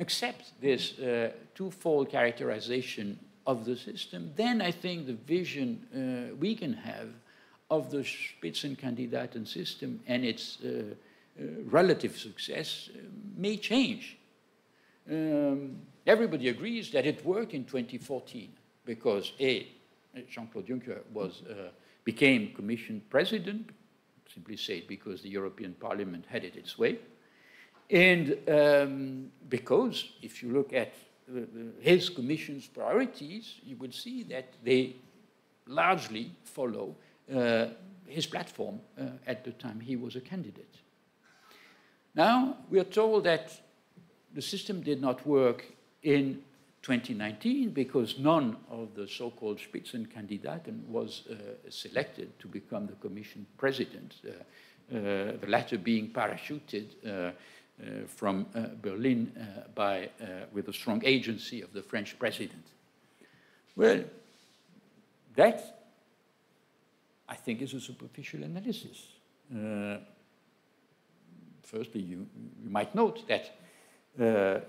accept this uh, twofold characterization of the system, then I think the vision uh, we can have of the Spitzenkandidaten system and its uh, uh, relative success uh, may change. Um, everybody agrees that it worked in twenty fourteen because A, Jean-Claude Juncker was, uh, became Commission President, simply said because the European Parliament had it its way. And um, because if you look at uh, his Commission's priorities, you will see that they largely follow uh, his platform uh, at the time he was a candidate. Now, we are told that the system did not work in twenty nineteen because none of the so-called Spitzenkandidaten was uh, selected to become the Commission president, uh, uh, the latter being parachuted uh, Uh, from uh, Berlin uh, by, uh, with the strong agency of the French president. Well, that, I think, is a superficial analysis. Uh, firstly, you, you might note that uh,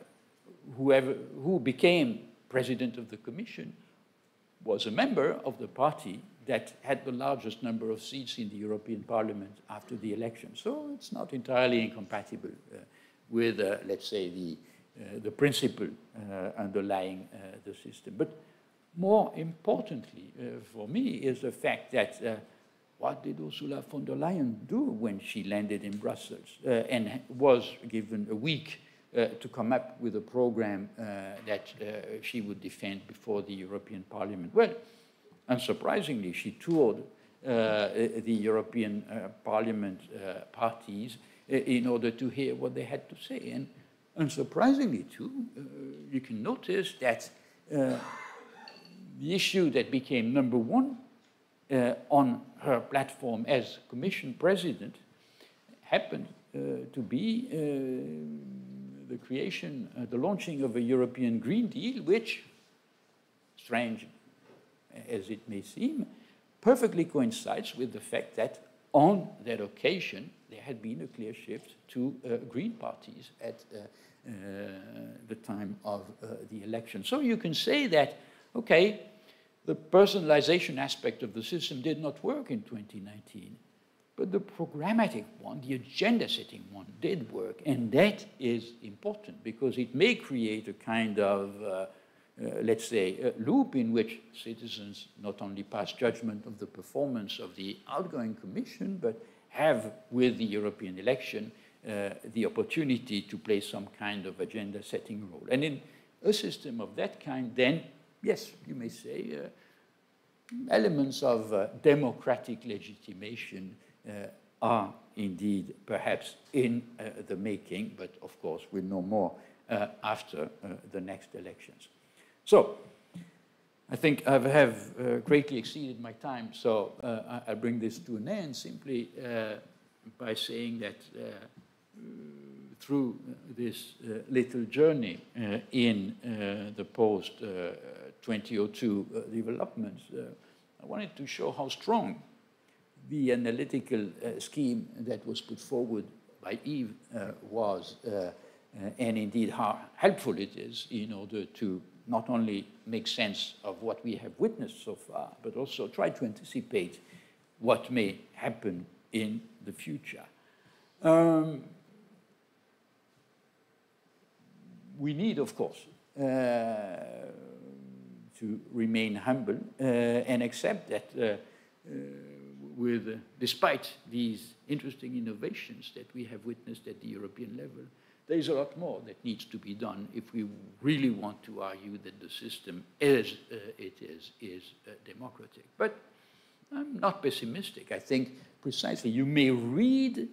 whoever who became president of the Commission was a member of the party that had the largest number of seats in the European Parliament after the election. So it's not entirely incompatible uh, with, uh, let's say, the, uh, the principle uh, underlying uh, the system. But more importantly uh, for me is the fact that uh, what did Ursula von der Leyen do when she landed in Brussels uh, and was given a week uh, to come up with a program uh, that uh, she would defend before the European Parliament? Well, unsurprisingly, she toured uh, the European uh, Parliament uh, parties in order to hear what they had to say. And unsurprisingly, too, uh, you can notice that uh, the issue that became number one uh, on her platform as Commission President happened uh, to be uh, the creation, uh, the launching of a European Green Deal, which, strange as it may seem, perfectly coincides with the fact that on that occasion, there had been a clear shift to uh, green parties at uh, uh, the time of uh, the election. So you can say that, okay, the personalization aspect of the system did not work in twenty nineteen, but the programmatic one, the agenda-setting one, did work. And that is important because it may create a kind of uh, Uh, let's say, a loop in which citizens not only pass judgment of the performance of the outgoing Commission, but have, with the European election, uh, the opportunity to play some kind of agenda-setting role. And in a system of that kind, then, yes, you may say, uh, elements of uh, democratic legitimation uh, are indeed perhaps in uh, the making, but of course we'll know more uh, after uh, the next elections. So, I think I have uh, greatly exceeded my time, so uh, I bring this to an end simply uh, by saying that uh, through this uh, little journey uh, in uh, the post-two thousand two uh, uh, developments, uh, I wanted to show how strong the analytical uh, scheme that was put forward by Yves uh, was, uh, uh, and indeed how helpful it is in order to not only make sense of what we have witnessed so far, but also try to anticipate what may happen in the future. Um, we need, of course, uh, to remain humble uh, and accept that uh, uh, with, uh, despite these interesting innovations that we have witnessed at the European level, there is a lot more that needs to be done if we really want to argue that the system as uh, it is, is uh, democratic. But I'm not pessimistic. I think precisely you may read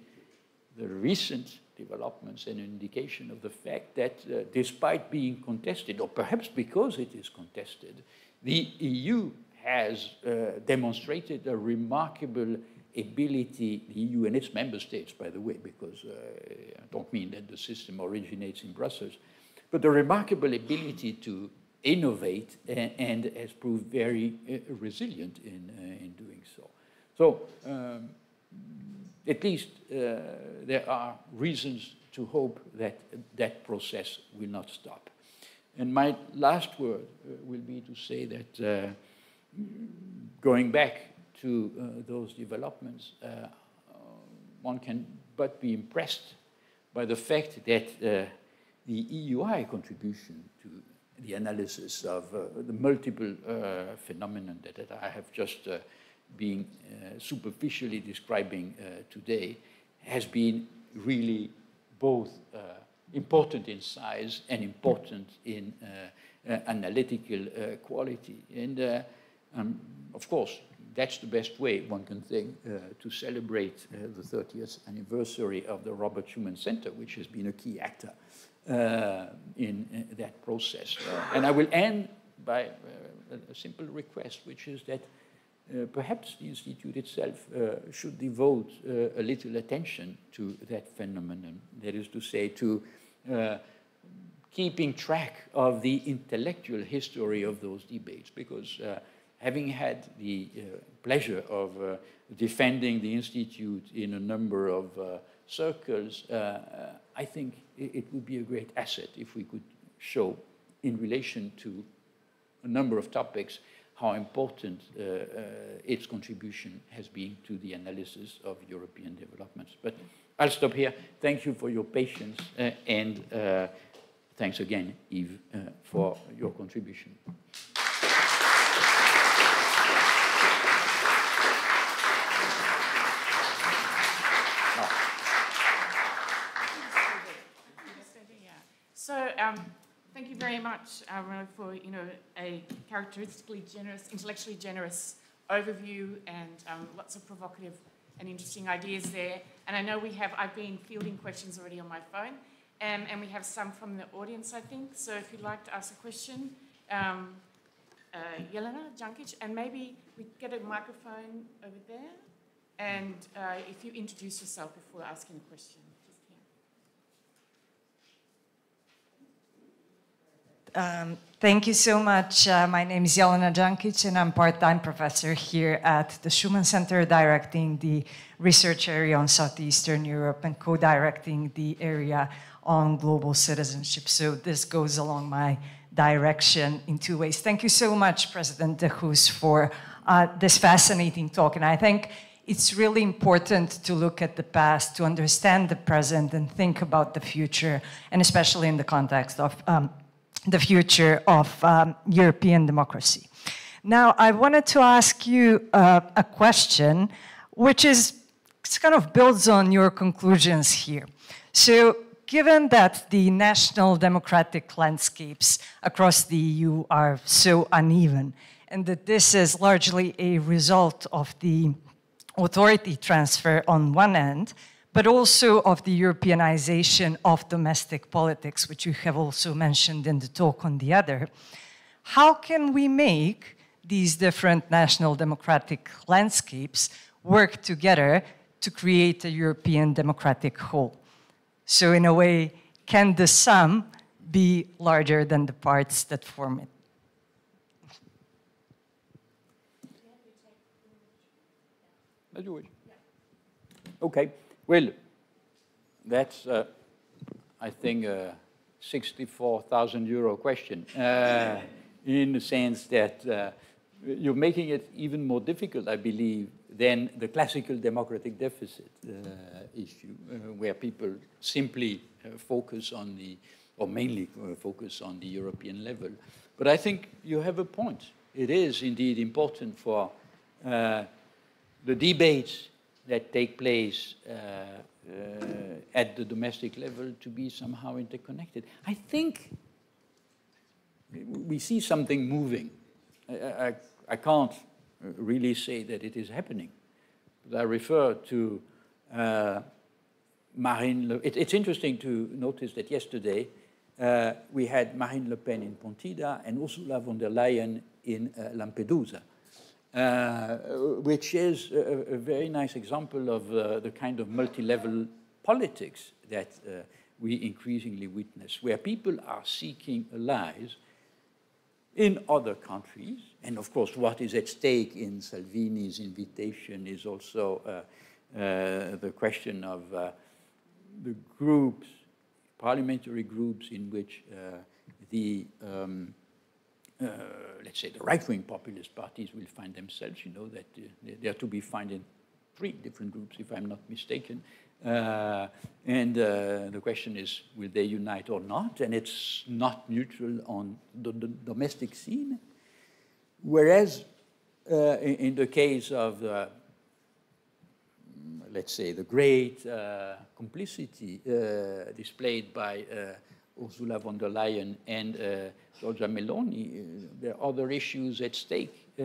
the recent developments as an indication of the fact that uh, despite being contested, or perhaps because it is contested, the E U has uh, demonstrated a remarkable ability, the E U and its member states, by the way, because uh, I don't mean that the system originates in Brussels, but the remarkable ability to innovate and, and has proved very uh, resilient in, uh, in doing so. So um, at least uh, there are reasons to hope that that process will not stop. And my last word uh, will be to say that uh, going back to uh, those developments, uh, uh, one can but be impressed by the fact that uh, the E U I contribution to the analysis of uh, the multiple uh, phenomena that, that I have just uh, been uh, superficially describing uh, today has been really both uh, important in size and important in uh, uh, analytical uh, quality. And uh, um, of course, that's the best way, one can think, uh, to celebrate uh, the thirtieth anniversary of the Robert Schuman Centre, which has been a key actor uh, in uh, that process. Uh, and I will end by uh, a simple request, which is that uh, perhaps the Institute itself uh, should devote uh, a little attention to that phenomenon. That is to say, to uh, keeping track of the intellectual history of those debates, because uh, having had the uh, pleasure of uh, defending the Institute in a number of uh, circles, uh, I think it would be a great asset if we could show, in relation to a number of topics, how important uh, uh, its contribution has been to the analysis of European developments. But I'll stop here. Thank you for your patience, uh, and uh, thanks again, Yves, uh, for your contribution. Um, thank you very much, uh, Renaud, for you know a characteristically generous, intellectually generous overview, and um, lots of provocative and interesting ideas there. And I know we have, I've been fielding questions already on my phone, and, and we have some from the audience, I think. So if you'd like to ask a question, um, uh, Jelena Džankić, and maybe we get a microphone over there, and uh, if you introduce yourself before asking a question. Um, thank you so much. Uh, my name is Jelena Džankić, and I'm part-time professor here at the Schuman Center, directing the research area on Southeastern Europe and co-directing the area on global citizenship. So this goes along my direction in two ways. Thank you so much, President Dehousse, for uh, this fascinating talk. And I think it's really important to look at the past, to understand the present, and think about the future, and especially in the context of um, the future of um, European democracy. Now, I wanted to ask you uh, a question, which is kind of builds on your conclusions here. So given that the national democratic landscapes across the E U are so uneven, and that this is largely a result of the authority transfer on one end, but also of the Europeanization of domestic politics, which you have also mentioned in the talk on the other, how can we make these different national democratic landscapes work together to create a European democratic whole? So in a way, can the sum be larger than the parts that form it? Okay, well, that's, uh, I think, a sixty-four thousand euro question, uh, in the sense that uh, you're making it even more difficult, I believe, than the classical democratic deficit uh, issue, uh, where people simply uh, focus on the, or mainly uh, focus on the European level. But I think you have a point. It is indeed important for uh, the debates that take place uh, uh, at the domestic level to be somehow interconnected. I think we see something moving. I, I, I can't really say that it is happening. But I refer to uh, Marine Le Pen. It, it's interesting to notice that yesterday uh, we had Marine Le Pen in Pontida and Ursula von der Leyen in uh, Lampedusa. Uh, which is a, a very nice example of uh, the kind of multi-level politics that uh, we increasingly witness, where people are seeking allies in other countries. And of course, what is at stake in Salvini's invitation is also uh, uh, the question of uh, the groups, parliamentary groups in which uh, the um, Uh, let's say the right-wing populist parties will find themselves, you know, that uh, they are to be found in three different groups, if I'm not mistaken. Uh, and uh, the question is, will they unite or not? And it's not neutral on the, the domestic scene. Whereas uh, in, in the case of, uh, let's say, the great uh, complicity uh, displayed by uh, Ursula von der Leyen and uh, Giorgia Meloni, uh, there are other issues at stake, uh,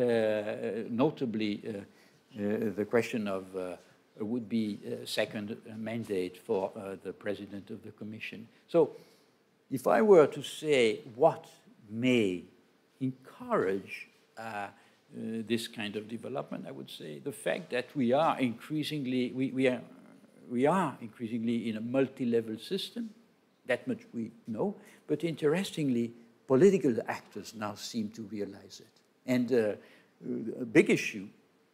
notably uh, uh, the question of uh, a would-be uh, second mandate for uh, the president of the Commission. So if I were to say what may encourage uh, uh, this kind of development, I would say the fact that we are increasingly, we, we, are, we are increasingly in a multi-level system. That much we know, but interestingly, political actors now seem to realize it. And uh, a big issue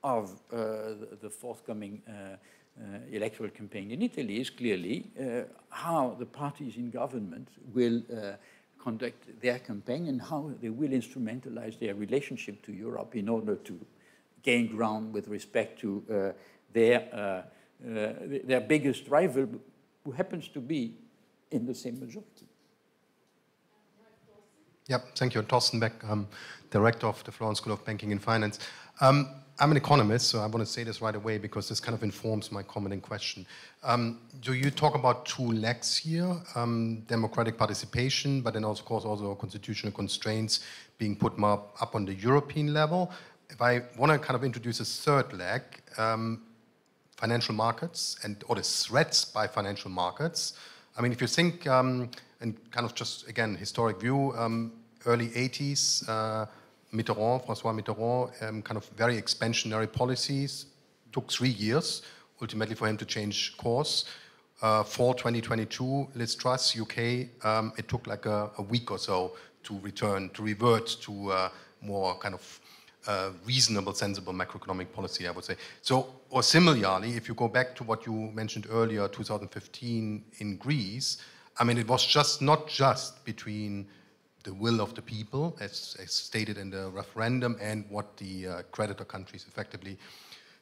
of uh, the forthcoming uh, uh, electoral campaign in Italy is clearly uh, how the parties in government will uh, conduct their campaign and how they will instrumentalize their relationship to Europe in order to gain ground with respect to uh, their, uh, uh, their biggest rival, who happens to be in the same majority. Yep, thank you. Torsten Beck, um, director of the Florence School of Banking and Finance. Um, I'm an economist, so I want to say this right away because this kind of informs my comment and question. Um, do you talk about two legs here, um, democratic participation, but then also, of course, also constitutional constraints being put more up on the European level? If I want to kind of introduce a third leg, um, financial markets and or the threats by financial markets. I mean, if you think, um, and kind of just, again, historic view, um, early eighties, uh, Mitterrand, François Mitterrand, um, kind of very expansionary policies, took three years, ultimately for him to change course. Uh, for twenty twenty-two, Liz Truss, U K, um, it took like a, a week or so to return, to revert to uh, more kind of Uh, reasonable, sensible macroeconomic policy, I would say. So, or similarly, if you go back to what you mentioned earlier, two thousand fifteen in Greece, I mean, it was just not just between the will of the people, as, as stated in the referendum, and what the uh, creditor countries effectively,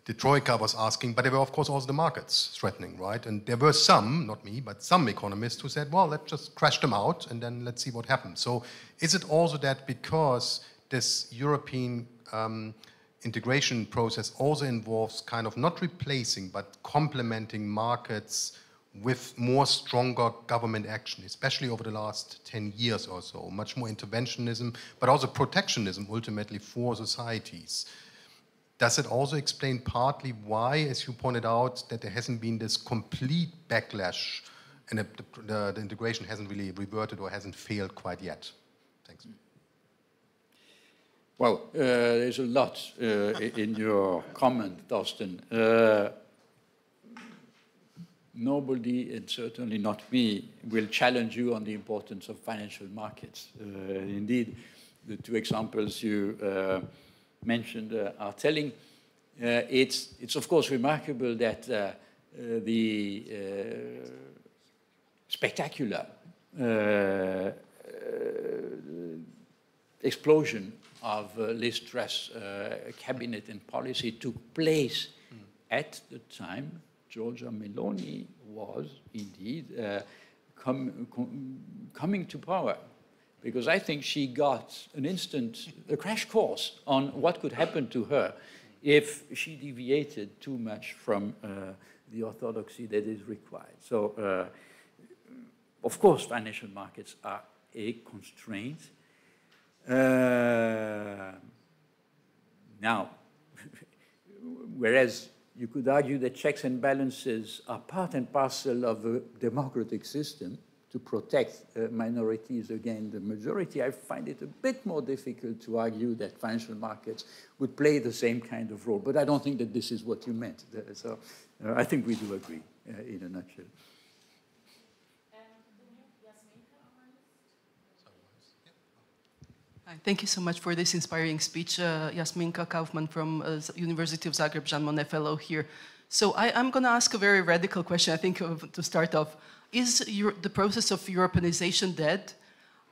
the Troika was asking, but there were, of course, also the markets threatening, right? And there were some, not me, but some economists who said, well, let's just crash them out, and then let's see what happens. So is it also that because this European Um, integration process also involves kind of not replacing but complementing markets with more stronger government action, especially over the last ten years or so, much more interventionism, but also protectionism ultimately for societies. Does it also explain partly why, as you pointed out, that there hasn't been this complete backlash and the, the, the integration hasn't really reverted or hasn't failed quite yet? Thanks. Well, uh, there's a lot uh, in your comment, Dustin. Uh, Nobody, and certainly not me, will challenge you on the importance of financial markets. Uh, indeed, the two examples you uh, mentioned uh, are telling. Uh, it's, it's, of course, remarkable that uh, uh, the uh, spectacular uh, uh, explosion of uh, Liz Truss' uh, cabinet and policy took place mm. at the time Giorgia Meloni was indeed uh, com com coming to power, because I think she got an instant, a crash course on what could happen to her if she deviated too much from uh, the orthodoxy that is required. So, uh, of course, financial markets are a constraint. Uh, now, whereas you could argue that checks and balances are part and parcel of a democratic system to protect uh, minorities against the majority. I find it a bit more difficult to argue that financial markets would play the same kind of role, but I don't think that this is what you meant. So uh, I think we do agree uh, in a nutshell. Thank you so much for this inspiring speech, uh, Jasminka Kaufmann from uh, University of Zagreb, Jean Monnet Fellow here. So I, I'm going to ask a very radical question, I think, uh, to start off. Is Euro the process of Europeanization dead?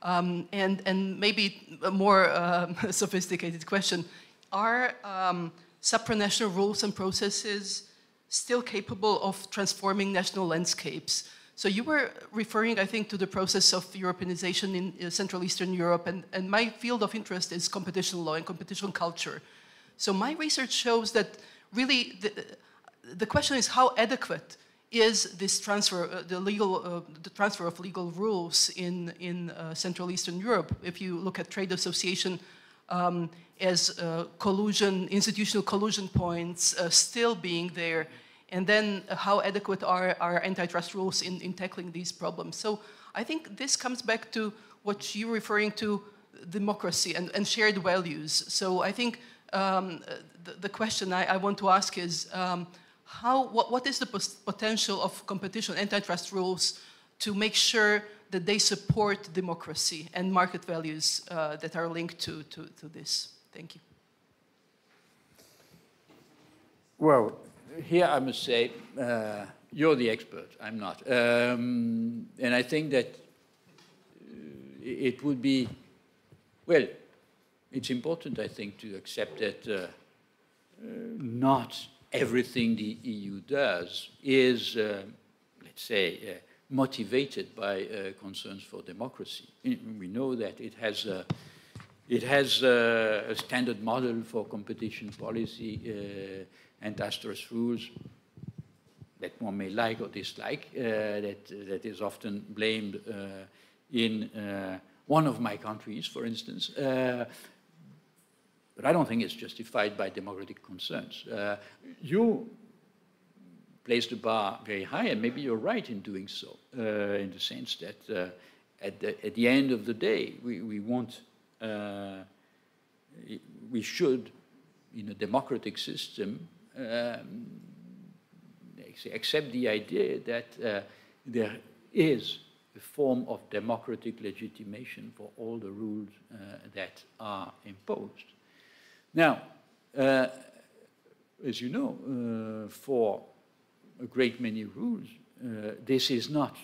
Um, and, and maybe a more uh, sophisticated question. Are um, supranational rules and processes still capable of transforming national landscapes? So you were referring, I think, to the process of Europeanization in Central Eastern Europe, and, and my field of interest is competition law and competition culture. So my research shows that really the, the question is how adequate is this transfer, uh, the, legal, uh, the transfer of legal rules in, in uh, Central Eastern Europe. If you look at trade association um, as uh, collusion, institutional collusion points uh, still being there, and then how adequate are our antitrust rules in, in tackling these problems. So I think this comes back to what you're referring to, democracy and, and shared values. So I think um, the, the question I, I want to ask is, um, how, what, what is the potential of competition antitrust rules to make sure that they support democracy and market values uh, that are linked to, to, to this? Thank you. Well, here I must say, uh, you're the expert, I'm not. Um, and I think that it would be, well, it's important, I think, to accept that uh, not everything the E U does is, uh, let's say, uh, motivated by uh, concerns for democracy. We know that it has uh, It has uh, a standard model for competition policy, uh, antitrust rules that one may like or dislike, uh, that, that is often blamed uh, in uh, one of my countries, for instance. Uh, but I don't think it's justified by democratic concerns. Uh, you place the bar very high, and maybe you're right in doing so, uh, in the sense that uh, at, the, at the end of the day, we, we want Uh, we should, in a democratic system, um, accept the idea that uh, there is a form of democratic legitimation for all the rules uh, that are imposed. Now, uh, as you know, uh, for a great many rules, uh, this is not,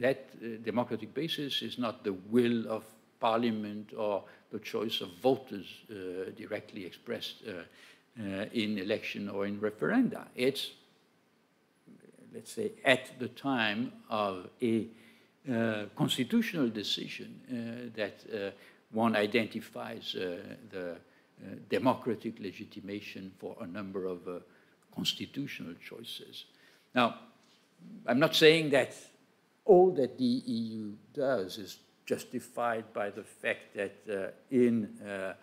that uh, democratic basis is not the will of Parliament or the choice of voters uh, directly expressed uh, uh, in election or in referenda. It's, let's say, at the time of a uh, constitutional decision uh, that uh, one identifies uh, the uh, democratic legitimation for a number of uh, constitutional choices. Now, I'm not saying that all that the E U does is justified by the fact that uh, in uh,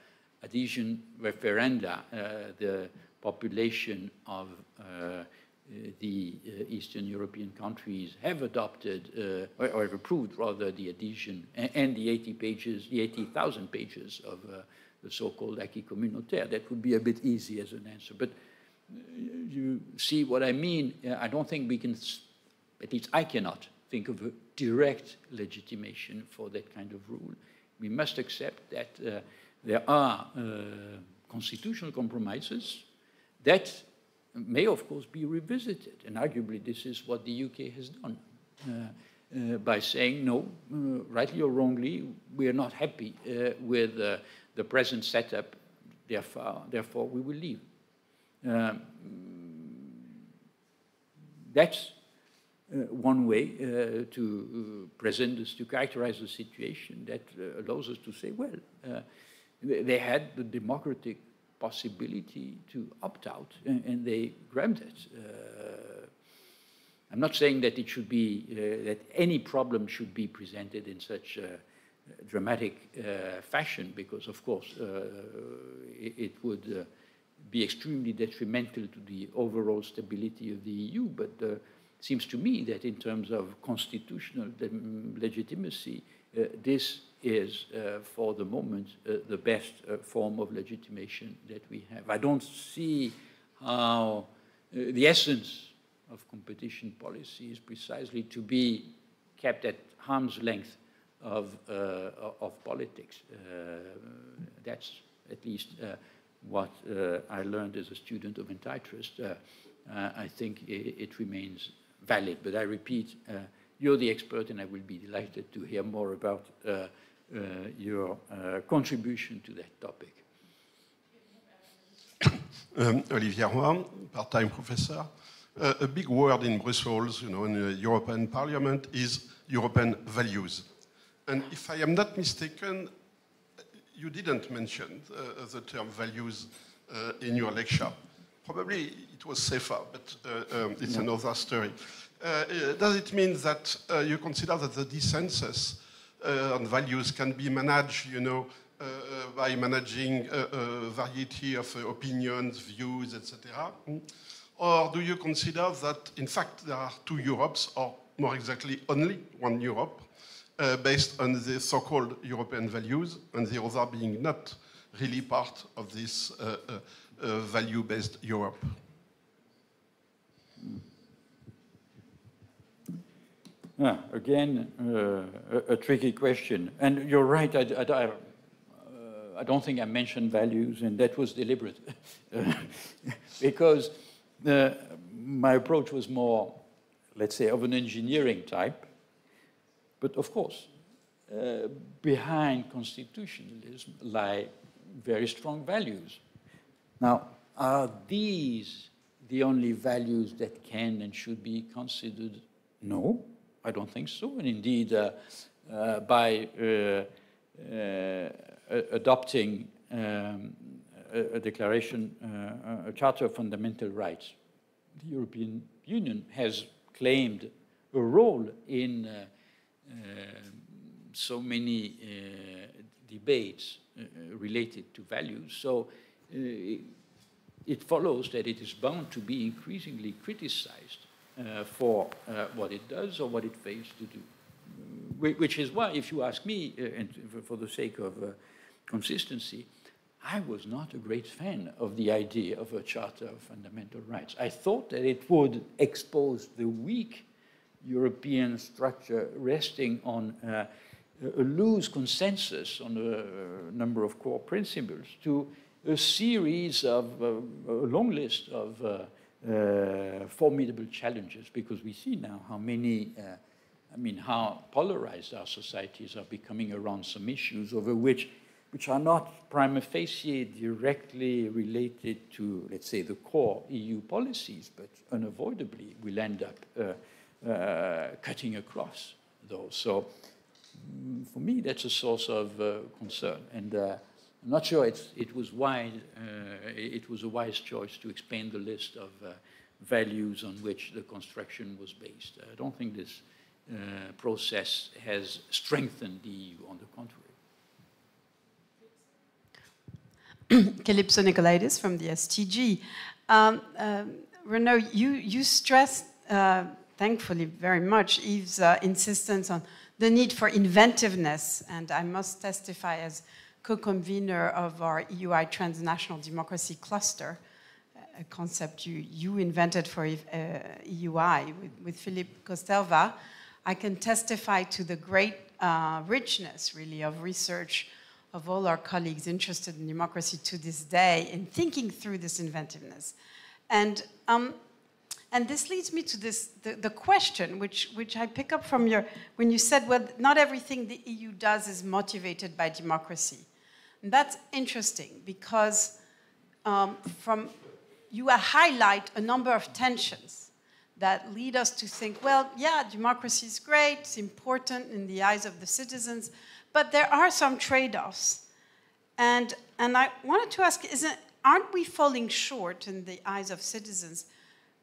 adhesion referenda, uh, the population of uh, the uh, Eastern European countries have adopted uh, or, or have approved rather the adhesion and, and the eighty pages, the eighty thousand pages of uh, the so-called acquis communautaire. That would be a bit easy as an answer, but you see what I mean. I don't think we can, at least I cannot, think of a direct legitimation for that kind of rule. We must accept that uh, there are uh, constitutional compromises that may, of course, be revisited. And arguably, this is what the U K has done uh, uh, by saying, no, uh, rightly or wrongly, we are not happy uh, with uh, the present setup, therefore, therefore we will leave. Um, that's uh, one way uh, to present this, to characterize the situation that uh, allows us to say, well, uh, they had the democratic possibility to opt out, and, and they grabbed it. Uh, I'm not saying that it should be, uh, that any problem should be presented in such a dramatic uh, fashion, because of course uh, it, it would uh, be extremely detrimental to the overall stability of the E U, but it uh, seems to me that in terms of constitutional legitimacy, uh, this is, uh, for the moment, uh, the best uh, form of legitimation that we have. I don't see how uh, the essence of competition policy is precisely to be kept at arm's length of, uh, of politics. Uh, that's at least uh, what uh, I learned as a student of antitrust. Uh, uh, I think it, it remains valid, but I repeat, uh, you're the expert, and I will be delighted to hear more about uh, uh, your uh, contribution to that topic. Um, Olivier Roy, part-time professor. Uh, a big word in Brussels, you know, in the European Parliament is European values. And if I am not mistaken, you didn't mention uh, the term values uh, in your lecture. Probably it was safer, but uh, um, it's no. another story. Uh, does it mean that uh, you consider that the dissensus uh, on values can be managed, you know, uh, by managing a, a variety of uh, opinions, views, et cetera? Mm. Or do you consider that, in fact, there are two Europes, or more exactly, only one Europe, Uh, based on the so-called European values, and the other being not really part of this uh, uh, uh, value-based Europe? Ah, again, uh, a, a tricky question. And you're right, I, I, I, uh, I don't think I mentioned values, and that was deliberate. Because uh, my approach was more, let's say, of an engineering type. But of course, uh, behind constitutionalism lie very strong values. Now, are these the only values that can and should be considered? No, I don't think so. And indeed, uh, uh, by uh, uh, adopting um, a, a declaration, uh, a Charter of Fundamental Rights, the European Union has claimed a role in uh, Uh, so many uh, debates uh, related to values. So uh, it follows that it is bound to be increasingly criticized uh, for uh, what it does or what it fails to do. Which is why, if you ask me, uh, and for the sake of uh, consistency, I was not a great fan of the idea of a Charter of Fundamental Rights. I thought that it would expose the weak European structure resting on uh, a loose consensus on a number of core principles to a series of, uh, a long list of uh, uh, formidable challenges, because we see now how many, uh, I mean, how polarized our societies are becoming around some issues over which, which are not prima facie directly related to, let's say, the core E U policies, but unavoidably will end up uh, Uh, cutting across those. So mm, for me, that's a source of uh, concern. And uh, I'm not sure it's, it was wise, uh, it was a wise choice to expand the list of uh, values on which the construction was based. I don't think this uh, process has strengthened the E U, on the contrary. Calypso Nicolaides from the S T G. Um, uh, Renaud, you, you stressed, uh, thankfully very much, Yves' uh, insistence on the need for inventiveness, and I must testify as co-convener of our E U I transnational democracy cluster, a concept you, you invented for uh, E U I with, with Philippe Costelva. I can testify to the great uh, richness, really, of research of all our colleagues interested in democracy to this day in thinking through this inventiveness. And, um, and this leads me to this, the, the question, which, which I pick up from your, when you said, well, not everything the E U does is motivated by democracy. And that's interesting because um, from, you highlight a number of tensions that lead us to think, well, yeah, democracy is great, it's important in the eyes of the citizens, but there are some trade-offs. And, and I wanted to ask, isn't, aren't we falling short in the eyes of citizens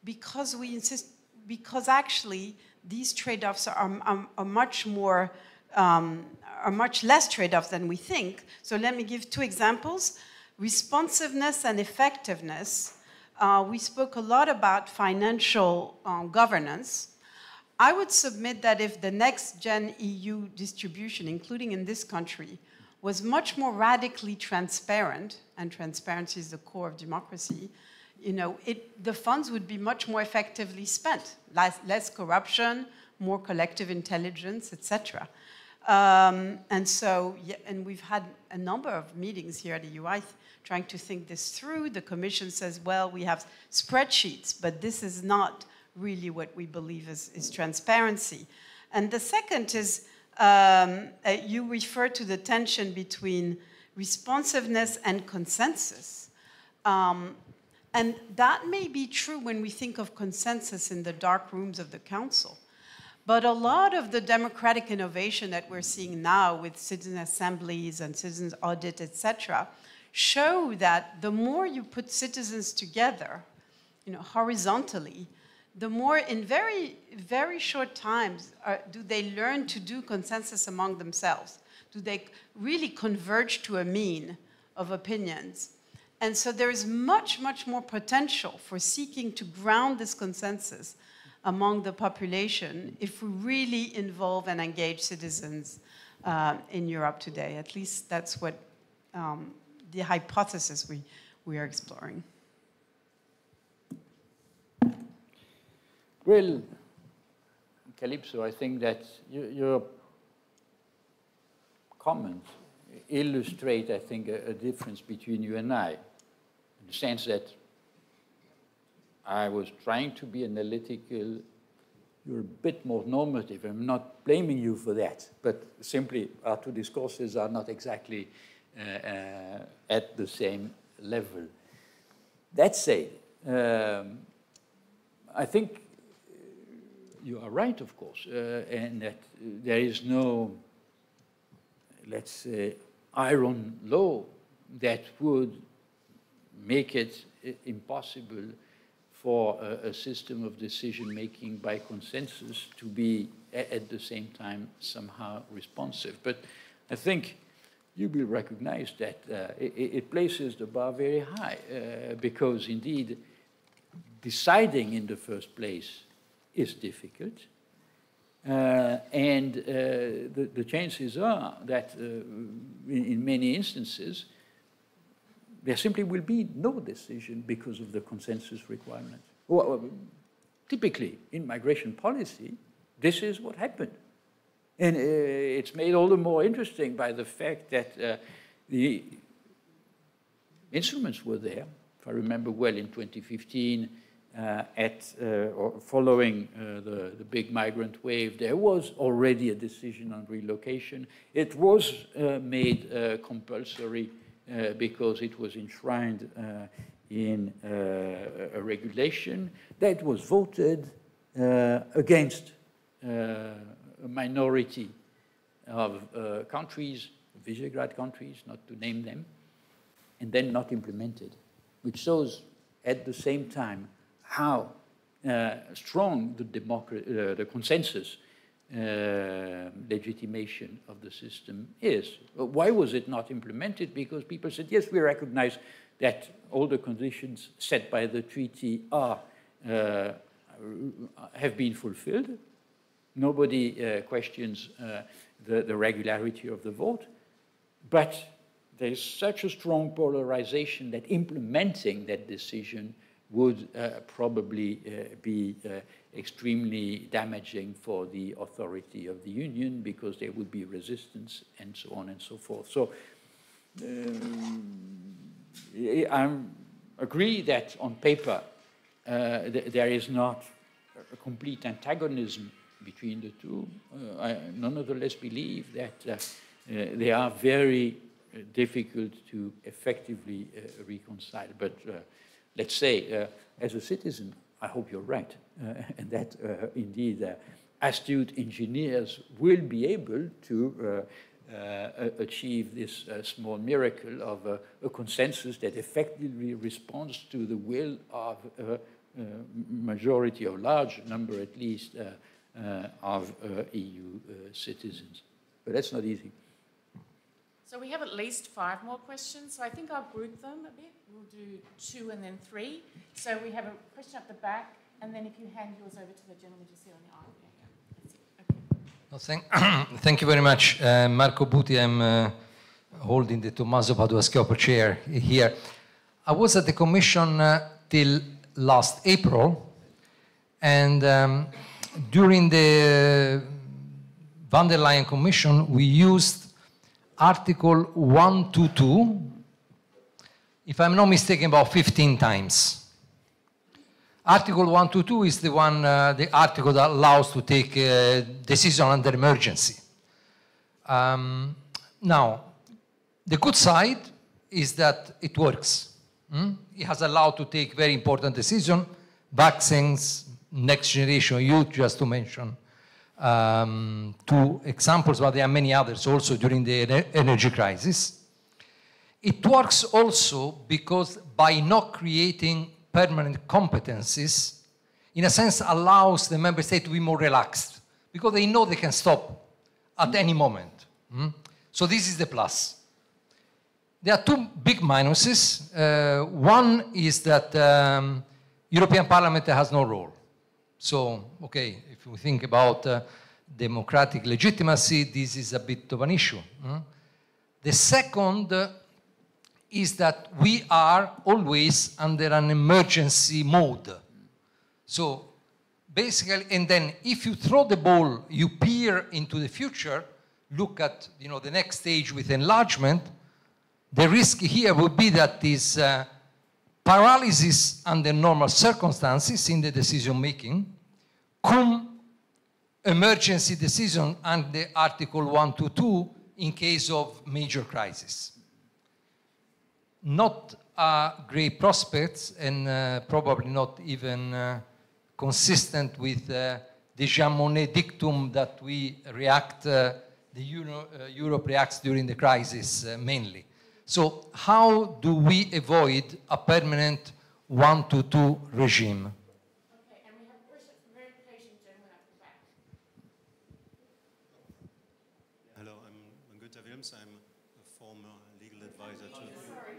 because we insist, because actually these trade-offs are, are, are much more, um, are much less trade-offs than we think. So let me give two examples. Responsiveness and effectiveness. Uh, we spoke a lot about financial um, governance. I would submit that if the next gen E U distribution, including in this country, was much more radically transparent, and transparency is the core of democracy, you know, it, the funds would be much more effectively spent, less, less corruption, more collective intelligence, et cetera. Um, and so, yeah, and we've had a number of meetings here at the E U I trying to think this through. The Commission says, well, we have spreadsheets, but this is not really what we believe is, is transparency. And the second is, Um, uh, you refer to the tension between responsiveness and consensus. Um, and that may be true when we think of consensus in the dark rooms of the Council. But a lot of the democratic innovation that we're seeing now with citizen assemblies and citizens audit, et cetera, show that the more you put citizens together, you know, horizontally, the more in very, very short times are, do they learn to do consensus among themselves. Do they really converge to a mean of opinions? And so there is much, much more potential for seeking to ground this consensus among the population if we really involve and engage citizens uh, in Europe today. At least that's what um, the hypothesis we, we are exploring. Well, Calypso, I think that you, your comments illustrate, I think, a, a difference between you and I, in the sense that I was trying to be analytical. You're a bit more normative. I'm not blaming you for that, but simply our two discourses are not exactly uh, uh, at the same level. That said, um, I think you are right, of course, uh, and that uh, there is no, let's say, iron law that would make it uh, impossible for a, a system of decision-making by consensus to be, a, at the same time, somehow responsive. But I think you will recognize that uh, it, it places the bar very high, uh, because, indeed, deciding in the first place is difficult, uh, and uh, the, the chances are that uh, in, in many instances there simply will be no decision because of the consensus requirement. Well, typically in migration policy, this is what happened, and uh, it's made all the more interesting by the fact that uh, the instruments were there, if I remember well, in twenty fifteen. Uh, at, uh, or following uh, the, the big migrant wave, there was already a decision on relocation. It was uh, made uh, compulsory uh, because it was enshrined uh, in uh, a regulation that was voted uh, against uh, a minority of uh, countries, Visegrad countries, not to name them, and then not implemented, which shows at the same time how uh, strong the, uh, the consensus uh, legitimation of the system is. But why was it not implemented? Because people said, yes, we recognize that all the conditions set by the treaty are, uh, have been fulfilled. Nobody uh, questions uh, the, the regularity of the vote, but there's such a strong polarization that implementing that decision would uh, probably uh, be uh, extremely damaging for the authority of the Union, because there would be resistance and so on and so forth. So um, I agree that on paper uh, th there is not a complete antagonism between the two. Uh, I nonetheless believe that uh, uh, they are very difficult to effectively uh, reconcile. But uh, let's say, uh, as a citizen, I hope you're right, uh, and that uh, indeed uh, astute engineers will be able to uh, uh, achieve this uh, small miracle of uh, a consensus that effectively responds to the will of a uh, uh, majority, or large number at least, uh, uh, of uh, E U uh, citizens. But that's not easy. So we have at least five more questions, so I think I'll group them a bit. We'll do two and then three. So we have a question up the back, and then if you hand yours over to the gentleman just there on the aisle. Yeah, yeah. That's it. Okay. Well, thank, thank you very much. Uh, Marco Buti, I'm uh, holding the Tommaso Padoa-Schioppa chair here. I was at the Commission uh, till last April, and um, during the von der Leyen Commission, we used Article one twenty-two, if I'm not mistaken, about fifteen times. Article one twenty-two is the one, uh, the article that allows to take a decision under emergency. Um, now, the good side is that it works. Mm? It has allowed to take very important decisions, vaccines, next generation youth, just to mention Um, two examples, but there are many others also during the energy crisis. It works also because by not creating permanent competencies, in a sense allows the member state to be more relaxed, because they know they can stop at any moment. Mm? So this is the plus. There are two big minuses. Uh, one is that um, European Parliament has no role. So, okay, if we think about uh, democratic legitimacy, this is a bit of an issue. Mm? The second uh, is that we are always under an emergency mode. So, basically, and then if you throw the ball, you peer into the future, look at, you know, the next stage with enlargement, the risk here would be that this uh, paralysis under normal circumstances in the decision-making, cum emergency decision under Article one twenty-two in case of major crisis. Not uh, great prospects, and uh, probably not even uh, consistent with uh, the Jean Monnet dictum that we react, uh, the Euro, uh, Europe reacts during the crisis uh, mainly. So how do we avoid a permanent one to two regime? Okay, and we have a question from a very patient gentleman at the back. Hello, I'm Gunther Wilms. I'm a former legal advisor to... Sorry.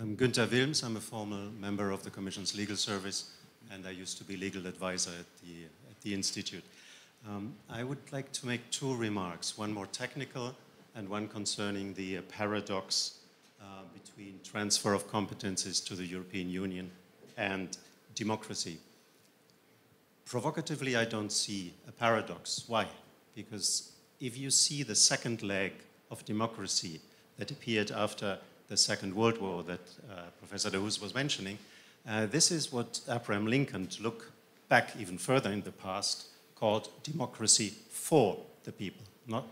I'm Gunther Wilms. I'm a former member of the Commission's legal service, and I used to be legal advisor at the, at the Institute. Um, I would like to make two remarks, one more technical and one concerning the uh, paradox uh, between transfer of competences to the European Union and democracy. Provocatively, I don't see a paradox. Why? Because if you see the second leg of democracy that appeared after the Second World War that uh, Professor Dehousse was mentioning, uh, this is what Abraham Lincoln, to look back even further in the past, called democracy for the people, not,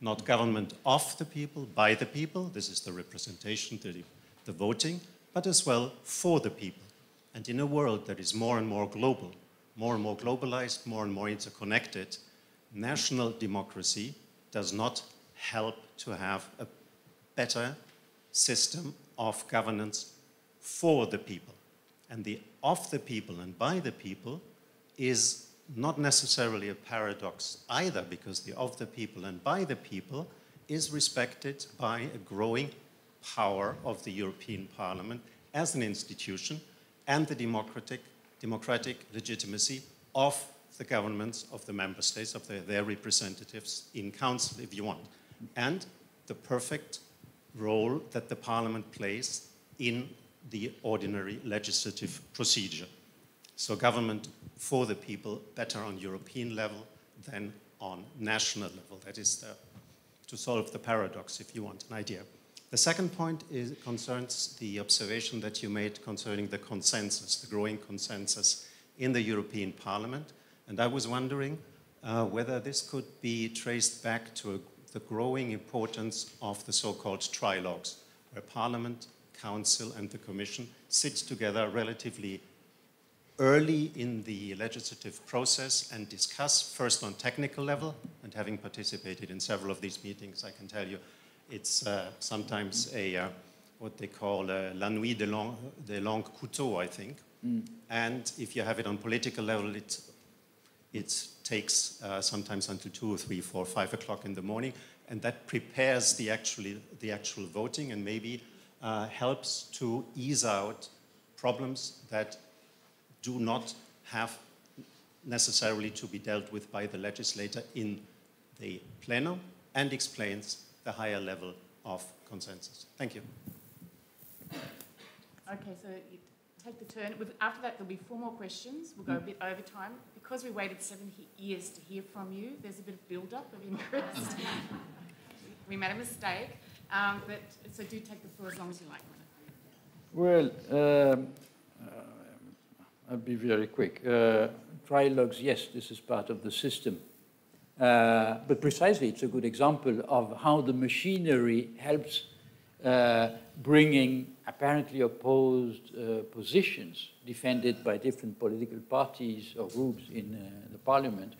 not government of the people, by the people. This is the representation, the, the voting, but as well for the people. And in a world that is more and more global, more and more globalized, more and more interconnected, national democracy does not help to have a better system of governance for the people. and the of the people and by the people is not necessarily a paradox either, because the of the people and by the people is respected by a growing power of the European Parliament as an institution and the democratic, democratic legitimacy of the governments of the member states, of the, their representatives in council, if you want, and the perfect role that the Parliament plays in the ordinary legislative procedure. So government for the people, better on European level than on national level. That is the, to solve the paradox, if you want an idea. The second point is, concerns the observation that you made concerning the consensus, the growing consensus in the European Parliament. And I was wondering uh, whether this could be traced back to a, the growing importance of the so-called trilogues, where Parliament, Council and the Commission sit together relatively early in the legislative process and discuss first on technical level, and having participated in several of these meetings, I can tell you it's uh, sometimes a, uh, what they call uh, la nuit des longs, des longs couteaux, I think. Mm. And if you have it on political level, it, it takes uh, sometimes until two or three, four, five o'clock in the morning, and that prepares the, actually, the actual voting and maybe uh, helps to ease out problems that do not have necessarily to be dealt with by the legislator in the plenum, and explains the higher level of consensus. Thank you. Okay, so you take the turn. After that, there'll be four more questions. We'll go a bit over time. Because we waited seven years to hear from you, there's a bit of build-up of interest. We made a mistake, um, but so do take the floor as long as you like. Well, um, uh, I'll be very quick. Uh, trilogues, yes, this is part of the system. Uh, but precisely, it's a good example of how the machinery helps uh, bringing apparently opposed uh, positions defended by different political parties or groups in uh, the parliament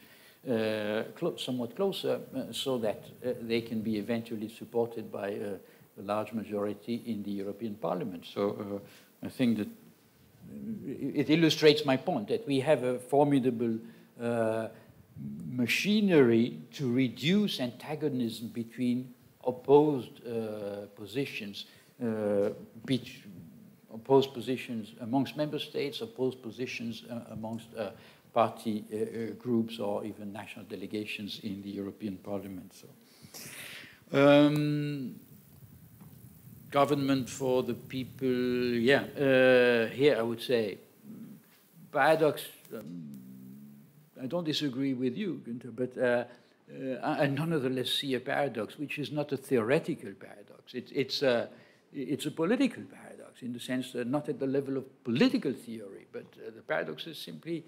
uh, clo somewhat closer uh, so that uh, they can be eventually supported by uh, a large majority in the European Parliament. So uh, I think that it illustrates my point that we have a formidable uh, machinery to reduce antagonism between opposed uh, positions, uh, which opposed positions amongst member states, opposed positions uh, amongst uh, party uh, groups or even national delegations in the European Parliament. So, um, government for the people, yeah, uh, here I would say paradox. Um, I don't disagree with you, Günther, but uh, uh, I nonetheless see a paradox, which is not a theoretical paradox. It, it's, a, it's a political paradox in the sense that not at the level of political theory, but uh, the paradox is simply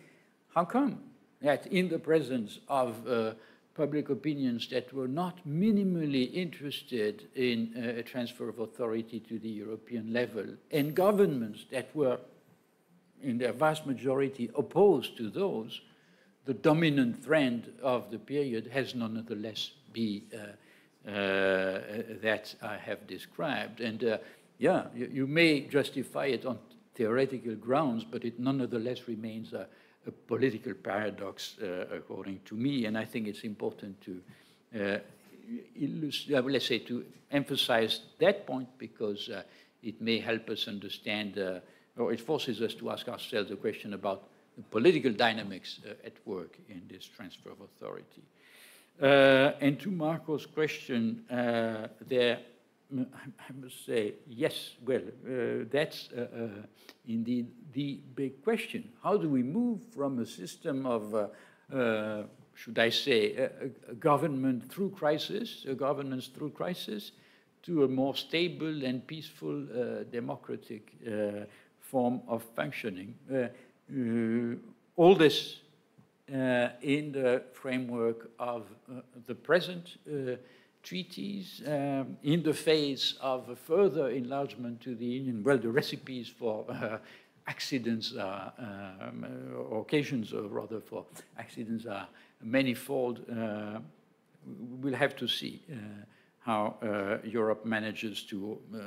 how come that in the presence of uh, public opinions that were not minimally interested in uh, a transfer of authority to the European level and governments that were in their vast majority opposed to those, the dominant trend of the period has nonetheless been uh, uh, that I have described. And uh, yeah, you, you may justify it on theoretical grounds, but it nonetheless remains a, a political paradox, uh, according to me. And I think it's important to, uh, illustrate, let's say, to emphasize that point because uh, it may help us understand, uh, or it forces us to ask ourselves a question about the political dynamics uh, at work in this transfer of authority. Uh, and to Marco's question, uh, there, I must say, yes, well, uh, that's uh, uh, indeed the big question. How do we move from a system of, uh, uh, should I say, a, a government through crisis, a governance through crisis, to a more stable and peaceful uh, democratic uh, form of functioning? Uh, Uh, all this uh, in the framework of uh, the present uh, treaties, um, in the face of a further enlargement to the Union. Well, the recipes for uh, accidents are, um, or occasions or rather for accidents are manifold. Uh, we'll have to see uh, how uh, Europe manages to uh,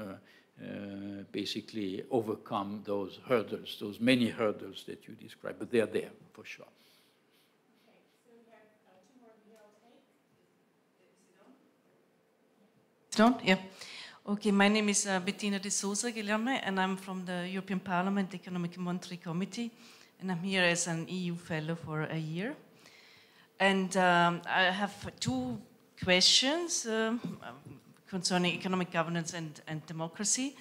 uh, basically overcome those hurdles, those many hurdles that you described, but they are there for sure. Yeah. Okay, my name is uh, Bettina de Souza Guilherme, and I'm from the European Parliament Economic and Monetary Committee, and I'm here as an E U fellow for a year. And um, I have two questions um, concerning economic governance and, and democracy.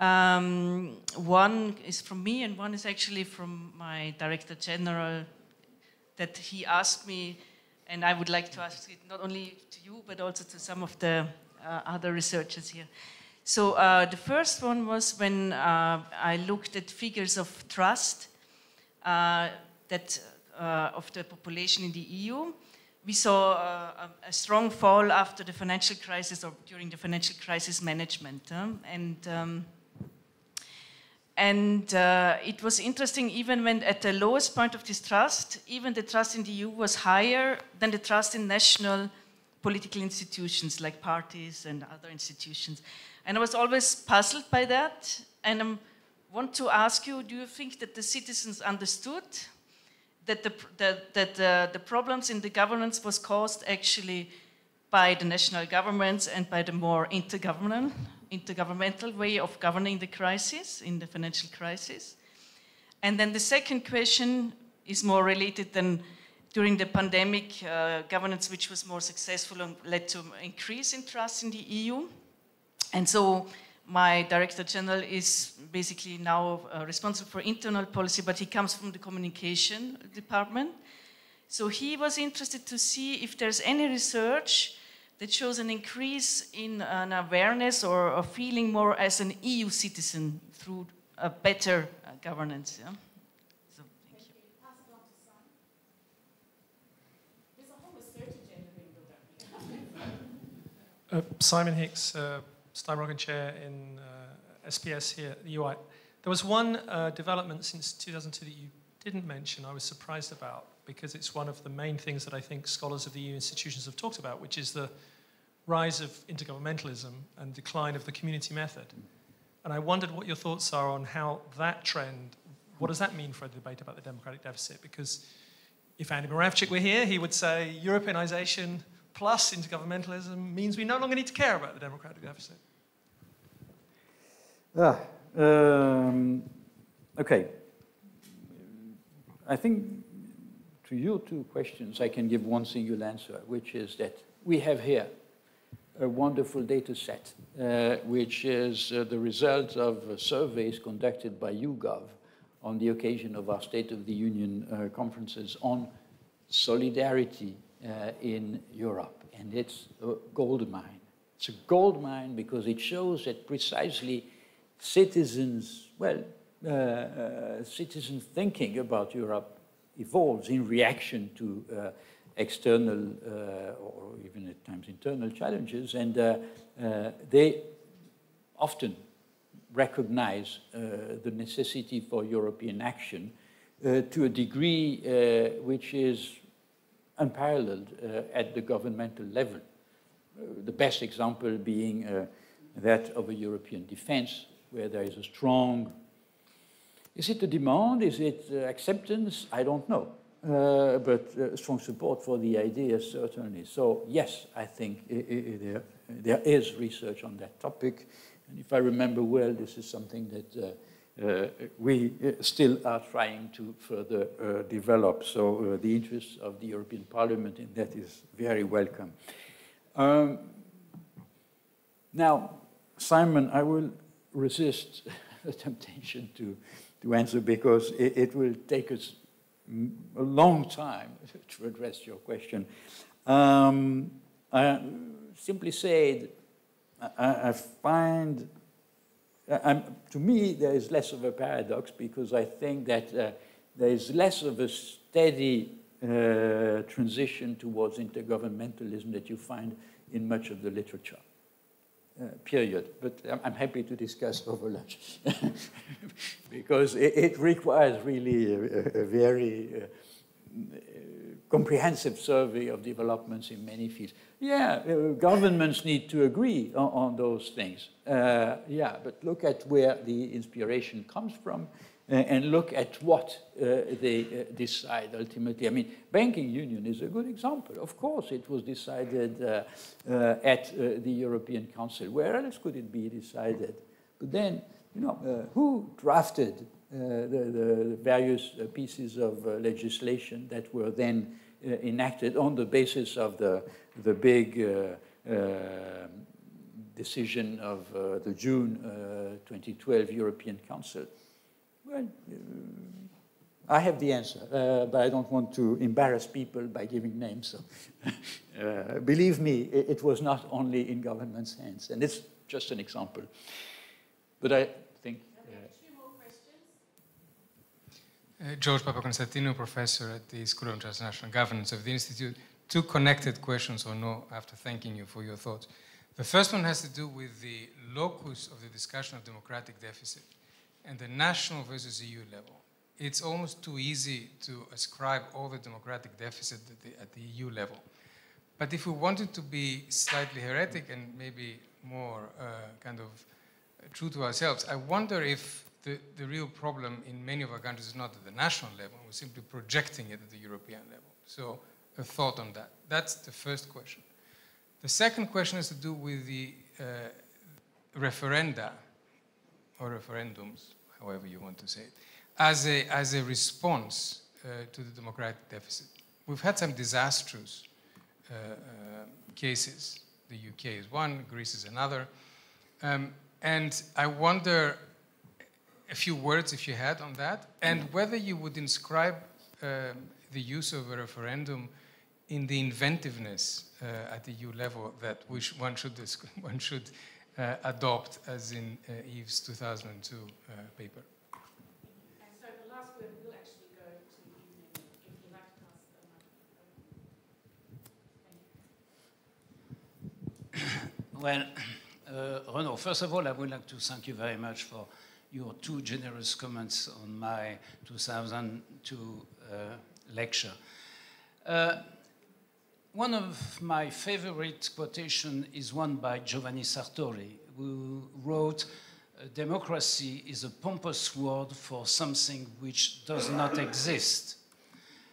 Um, one is from me, and one is actually from my Director General that he asked me, and I would like to ask it not only to you, but also to some of the Uh, other researchers here. So uh, the first one was when uh, I looked at figures of trust uh, that uh, of the population in the E U. We saw uh, a strong fall after the financial crisis or during the financial crisis management. Huh? And, um, and uh, it was interesting, even when at the lowest point of distrust, even the trust in the E U was higher than the trust in national political institutions like parties and other institutions. And I was always puzzled by that. And I um, want to ask you, do you think that the citizens understood that the, the, that, uh, the problems in the governance was caused actually by the national governments and by the more intergovernmental, intergovernmental way of governing the crisis, in the financial crisis? And then the second question is more related than during the pandemic, uh, governance which was more successful and led to an increase in trust in the E U. And so my Director General is basically now uh, responsible for internal policy, but he comes from the communication department. So he was interested to see if there's any research that shows an increase in an awareness or a feeling more as an E U citizen through a better uh, governance. Yeah? Uh, Simon Hicks, uh, Steinrocken Chair in uh, S P S here at the U I. There was one uh, development since two thousand two that you didn't mention I was surprised about, because it's one of the main things that I think scholars of the E U institutions have talked about, which is the rise of intergovernmentalism and decline of the community method. And I wondered what your thoughts are on how that trend, what does that mean for a debate about the democratic deficit? Because if Andy Moravchik were here, he would say Europeanization plus intergovernmentalism means we no longer need to care about the democratic deficit. Ah, um, okay. I think to your two questions, I can give one single answer, which is that we have here a wonderful data set, uh, which is uh, the result of surveys conducted by YouGov on the occasion of our State of the Union uh, conferences on solidarity Uh, in Europe, and it's a gold mine. It's a gold mine because it shows that precisely citizens, well, uh, uh, citizen thinking about Europe evolves in reaction to uh, external uh, or even at times internal challenges, and uh, uh, they often recognize uh, the necessity for European action uh, to a degree uh, which is unparalleled uh, at the governmental level. Uh, the best example being uh, that of a European defense, where there is a strong, is it a demand, is it uh, acceptance? I don't know, uh, but uh, strong support for the idea, certainly. So yes, I think it, it, there, there is research on that topic. And if I remember well, this is something that uh, Uh, we still are trying to further uh, develop. So uh, the interest of the European Parliament in that is very welcome. Um, now, Simon, I will resist the temptation to, to answer, because it, it will take us a long time to address your question. Um, I simply say that I, I find I'm, to me, there is less of a paradox, because I think that uh, there is less of a steady uh, transition towards intergovernmentalism that you find in much of the literature, uh, period. But I'm, I'm happy to discuss over lunch, because it, it requires really a, a very uh, comprehensive survey of developments in many fields. Yeah, uh, governments need to agree on, on those things. Uh, yeah, but look at where the inspiration comes from uh, and look at what uh, they uh, decide ultimately. I mean, banking union is a good example. Of course, it was decided uh, uh, at uh, the European Council. Where else could it be decided? But then, you know, uh, who drafted Uh, the, the various uh, pieces of uh, legislation that were then uh, enacted on the basis of the, the big uh, uh, decision of uh, the June uh, twenty twelve European Council? Well, uh, I have the answer, uh, but I don't want to embarrass people by giving names. So. uh, believe me, it, it was not only in government's hands, and it's just an example. But I think... Uh, Uh, George Papakonstantinou, professor at the School of Transnational Governance of the Institute. Two connected questions or no after thanking you for your thoughts. The first one has to do with the locus of the discussion of democratic deficit and the national versus E U level. It's almost too easy to ascribe all the democratic deficit at the, at the E U level. But if we wanted to be slightly heretic and maybe more uh, kind of true to ourselves, I wonder if The, the real problem in many of our countries is not at the national level. We're simply projecting it at the European level. So a thought on that. That's the first question. The second question has to do with the uh, referenda or referendums, however you want to say it, as a, as a response uh, to the democratic deficit. We've had some disastrous uh, uh, cases. The U K is one, Greece is another. Um, and I wonder a few words, if you had, on that, and whether you would inscribe uh, the use of a referendum in the inventiveness uh, at the E U level that we sh one should, one should uh, adopt, as in uh, Yves' two thousand two uh, paper. And so the last word will actually go to you, if you'd like to pass the microphone. Thank you. Well, uh, Renaud, first of all, I would like to thank you very much for your two generous comments on my two thousand two uh, lecture. Uh, one of my favorite quotations is one by Giovanni Sartori, who wrote, "Democracy is a pompous word for something which does not exist."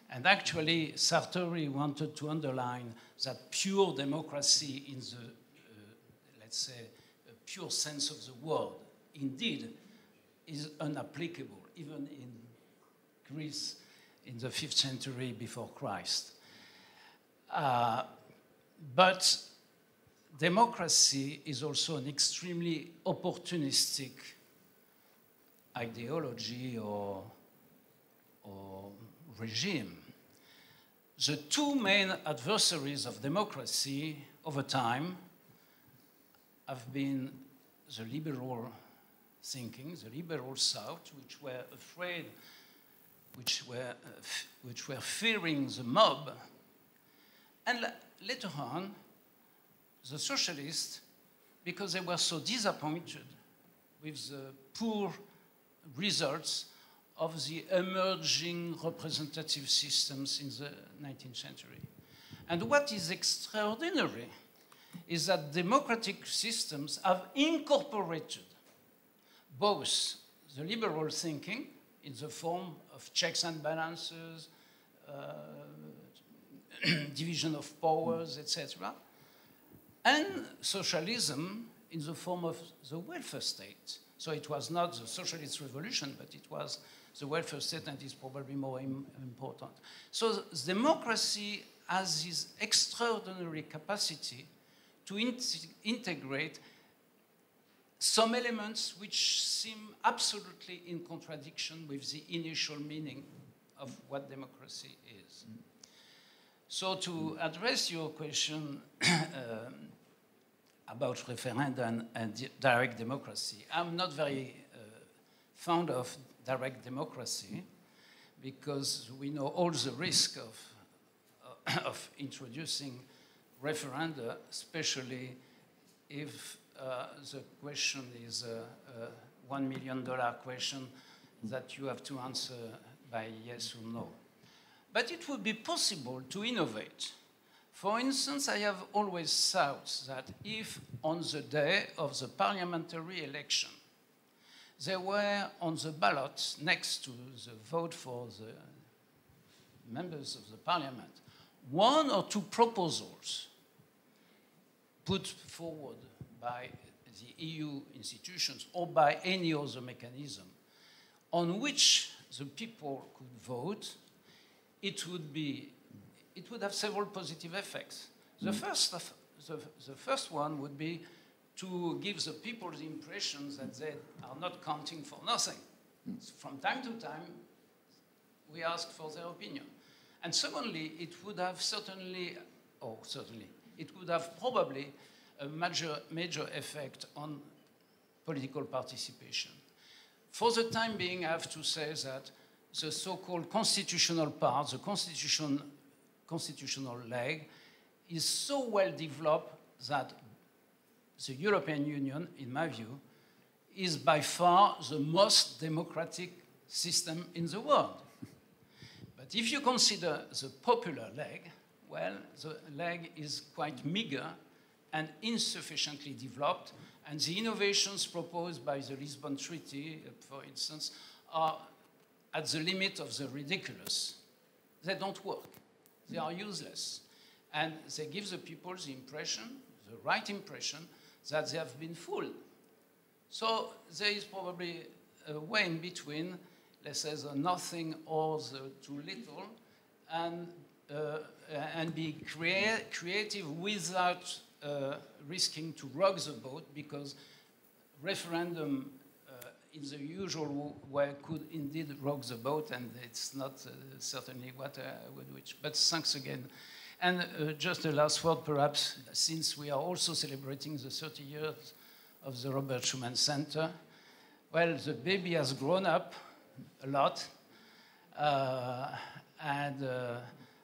And actually, Sartori wanted to underline that pure democracy in the, uh, let's say, pure sense of the word, indeed, is unapplicable, even in Greece in the fifth century before Christ. Uh, but democracy is also an extremely opportunistic ideology or, or regime. The two main adversaries of democracy over time have been the liberal thinking, the liberal South, which were afraid, which were, uh, which were fearing the mob. And later on, the socialists, because they were so disappointed with the poor results of the emerging representative systems in the nineteenth century. And what is extraordinary is that democratic systems have incorporated both the liberal thinking in the form of checks and balances, uh, division of powers, et cetera, and socialism in the form of the welfare state. So it was not the socialist revolution, but it was the welfare state, and it's probably more im- important. So democracy has this extraordinary capacity to in- integrate some elements which seem absolutely in contradiction with the initial meaning of what democracy is. Mm. So to address your question um, about referenda and, and direct democracy, I'm not very uh, fond of direct democracy because we know all the risk of, uh, of introducing referenda, especially if Uh, the question is a, a one million dollar question that you have to answer by yes or no. But it would be possible to innovate. For instance, I have always thought that if on the day of the parliamentary election, there were on the ballot next to the vote for the members of the parliament, one or two proposals put forward by the E U institutions or by any other mechanism on which the people could vote, it would be, it would have several positive effects. The, mm. first, of, the, the first one would be to give the people the impression that they are not counting for nothing. Mm. So from time to time, we ask for their opinion. And secondly, it would have certainly, oh, certainly, it would have probably a major, major effect on political participation. For the time being, I have to say that the so-called constitutional part, the constitution, constitutional leg, is so well developed that the European Union, in my view, is by far the most democratic system in the world. But if you consider the popular leg, well, the leg is quite meager and insufficiently developed, and the innovations proposed by the Lisbon Treaty, for instance, are at the limit of the ridiculous. They don't work. They are useless. And they give the people the impression, the right impression, that they have been fooled. So there is probably a way in between, let's say, the nothing or the too little, and, uh, and be crea creative without uh, risking to rock the boat, because referendum uh, in the usual way could indeed rock the boat, and it's not uh, certainly what I would wish. But thanks again. And uh, just a last word, perhaps, since we are also celebrating the thirty years of the Robert Schuman Centre. Well, the baby has grown up a lot, uh, and uh,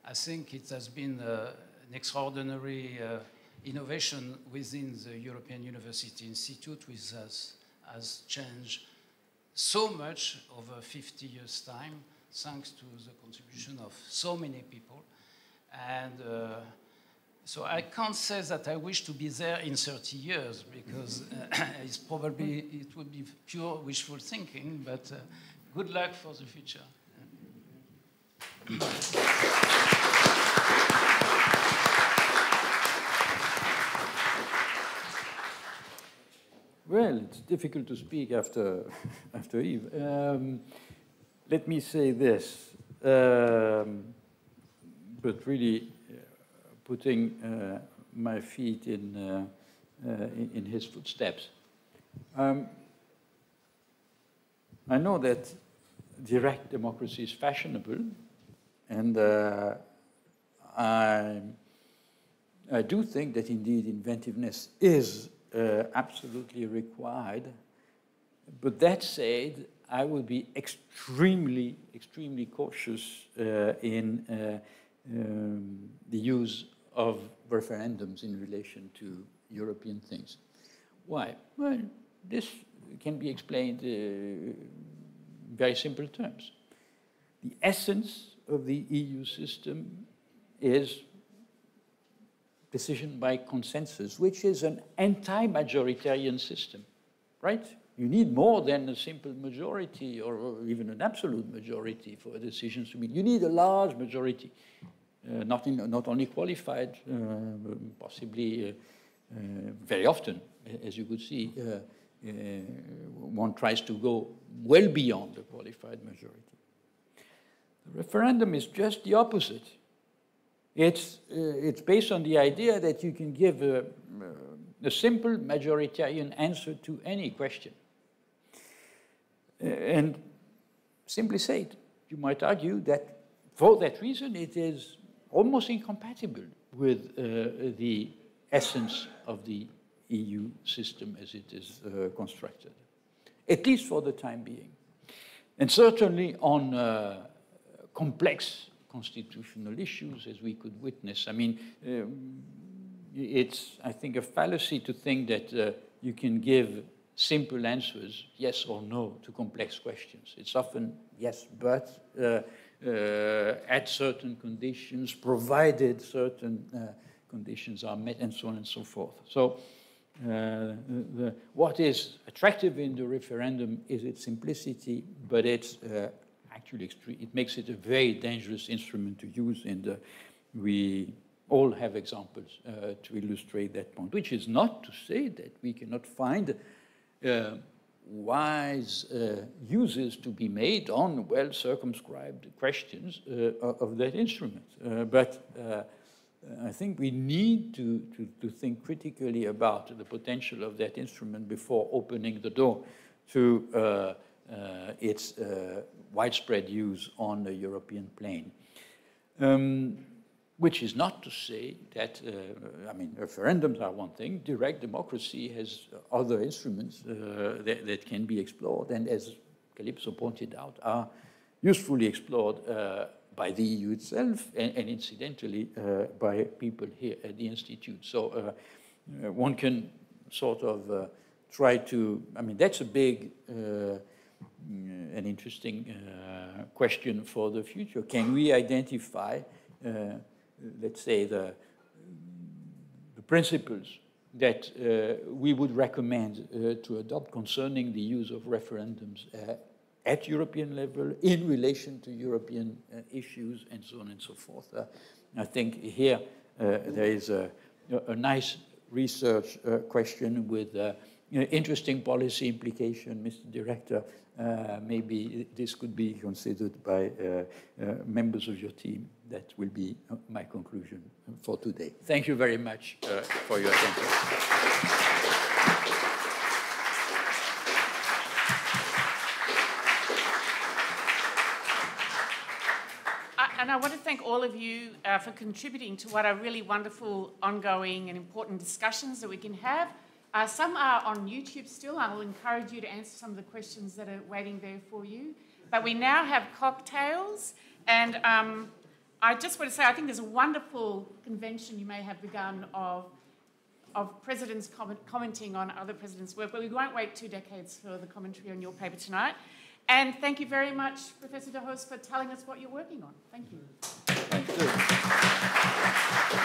I think it has been uh, an extraordinary uh, innovation within the European University Institute, which has, has changed so much over fifty years' time, thanks to the contribution of so many people. And uh, so I can't say that I wish to be there in thirty years, because uh, it's probably, it would be pure wishful thinking, but uh, good luck for the future. Well, it's difficult to speak after, after Yves. Um, let me say this, um, but really putting uh, my feet in, uh, uh, in, in his footsteps. Um, I know that direct democracy is fashionable, and uh, I, I do think that indeed inventiveness is uh, absolutely required. But that said, I will be extremely, extremely cautious uh, in uh, um, the use of referendums in relation to European things. Why? Well, this can be explained uh, in very simple terms. The essence of the E U system is decision by consensus, which is an anti-majoritarian system, right? You need more than a simple majority or even an absolute majority for decisions to be. You need a large majority, uh, not, in, not only qualified, uh, possibly uh, uh, very often, as you could see, uh, Uh, one tries to go well beyond the qualified majority. The referendum is just the opposite. It's, uh, it's based on the idea that you can give a, a simple majoritarian answer to any question. Uh, and simply said, you might argue that for that reason it is almost incompatible with uh, the essence of the E U system as it is uh, constructed, at least for the time being. And certainly on uh, complex constitutional issues, as we could witness. I mean, um, it's, I think, a fallacy to think that uh, you can give simple answers, yes or no, to complex questions. It's often yes, but uh, uh, at certain conditions, provided certain uh, conditions are met, and so on and so forth. So uh, the, what is attractive in the referendum is its simplicity, but it's uh, actually extreme. It makes it a very dangerous instrument to use, and we all have examples uh, to illustrate that point, which is not to say that we cannot find uh, wise uh, uses to be made on well-circumscribed questions uh, of that instrument. Uh, but uh, I think we need to, to, to think critically about the potential of that instrument before opening the door to uh, uh, its uh, widespread use on the European plane. Um, which is not to say that, uh, I mean, referendums are one thing. Direct democracy has other instruments uh, that, that can be explored, and as Calypso pointed out, are usefully explored uh, by the E U itself, and, and incidentally uh, by people here at the Institute. So uh, one can sort of uh, try to, I mean, that's a big, uh, an interesting uh, question for the future. Can we identify, uh, let's say, the, the principles that uh, we would recommend uh, to adopt concerning the use of referendums uh, at European level, in relation to European uh, issues, and so on and so forth. Uh, I think here uh, there is a, a nice research uh, question with uh, you know, interesting policy implication, Mister Director. Uh, maybe this could be considered by uh, uh, members of your team. That will be my conclusion for today. Thank you very much uh, for your attention. I, and I want to thank all of you uh, for contributing to what are really wonderful, ongoing and important discussions that we can have. Uh, some are on YouTube still. I will encourage you to answer some of the questions that are waiting there for you. But we now have cocktails, and um, I just want to say, I think there's a wonderful convention you may have begun of, of presidents comment, commenting on other presidents' work, but we won't wait two decades for the commentary on your paper tonight. And thank you very much, Professor Dehousse, for telling us what you're working on. Thank you. Thank you.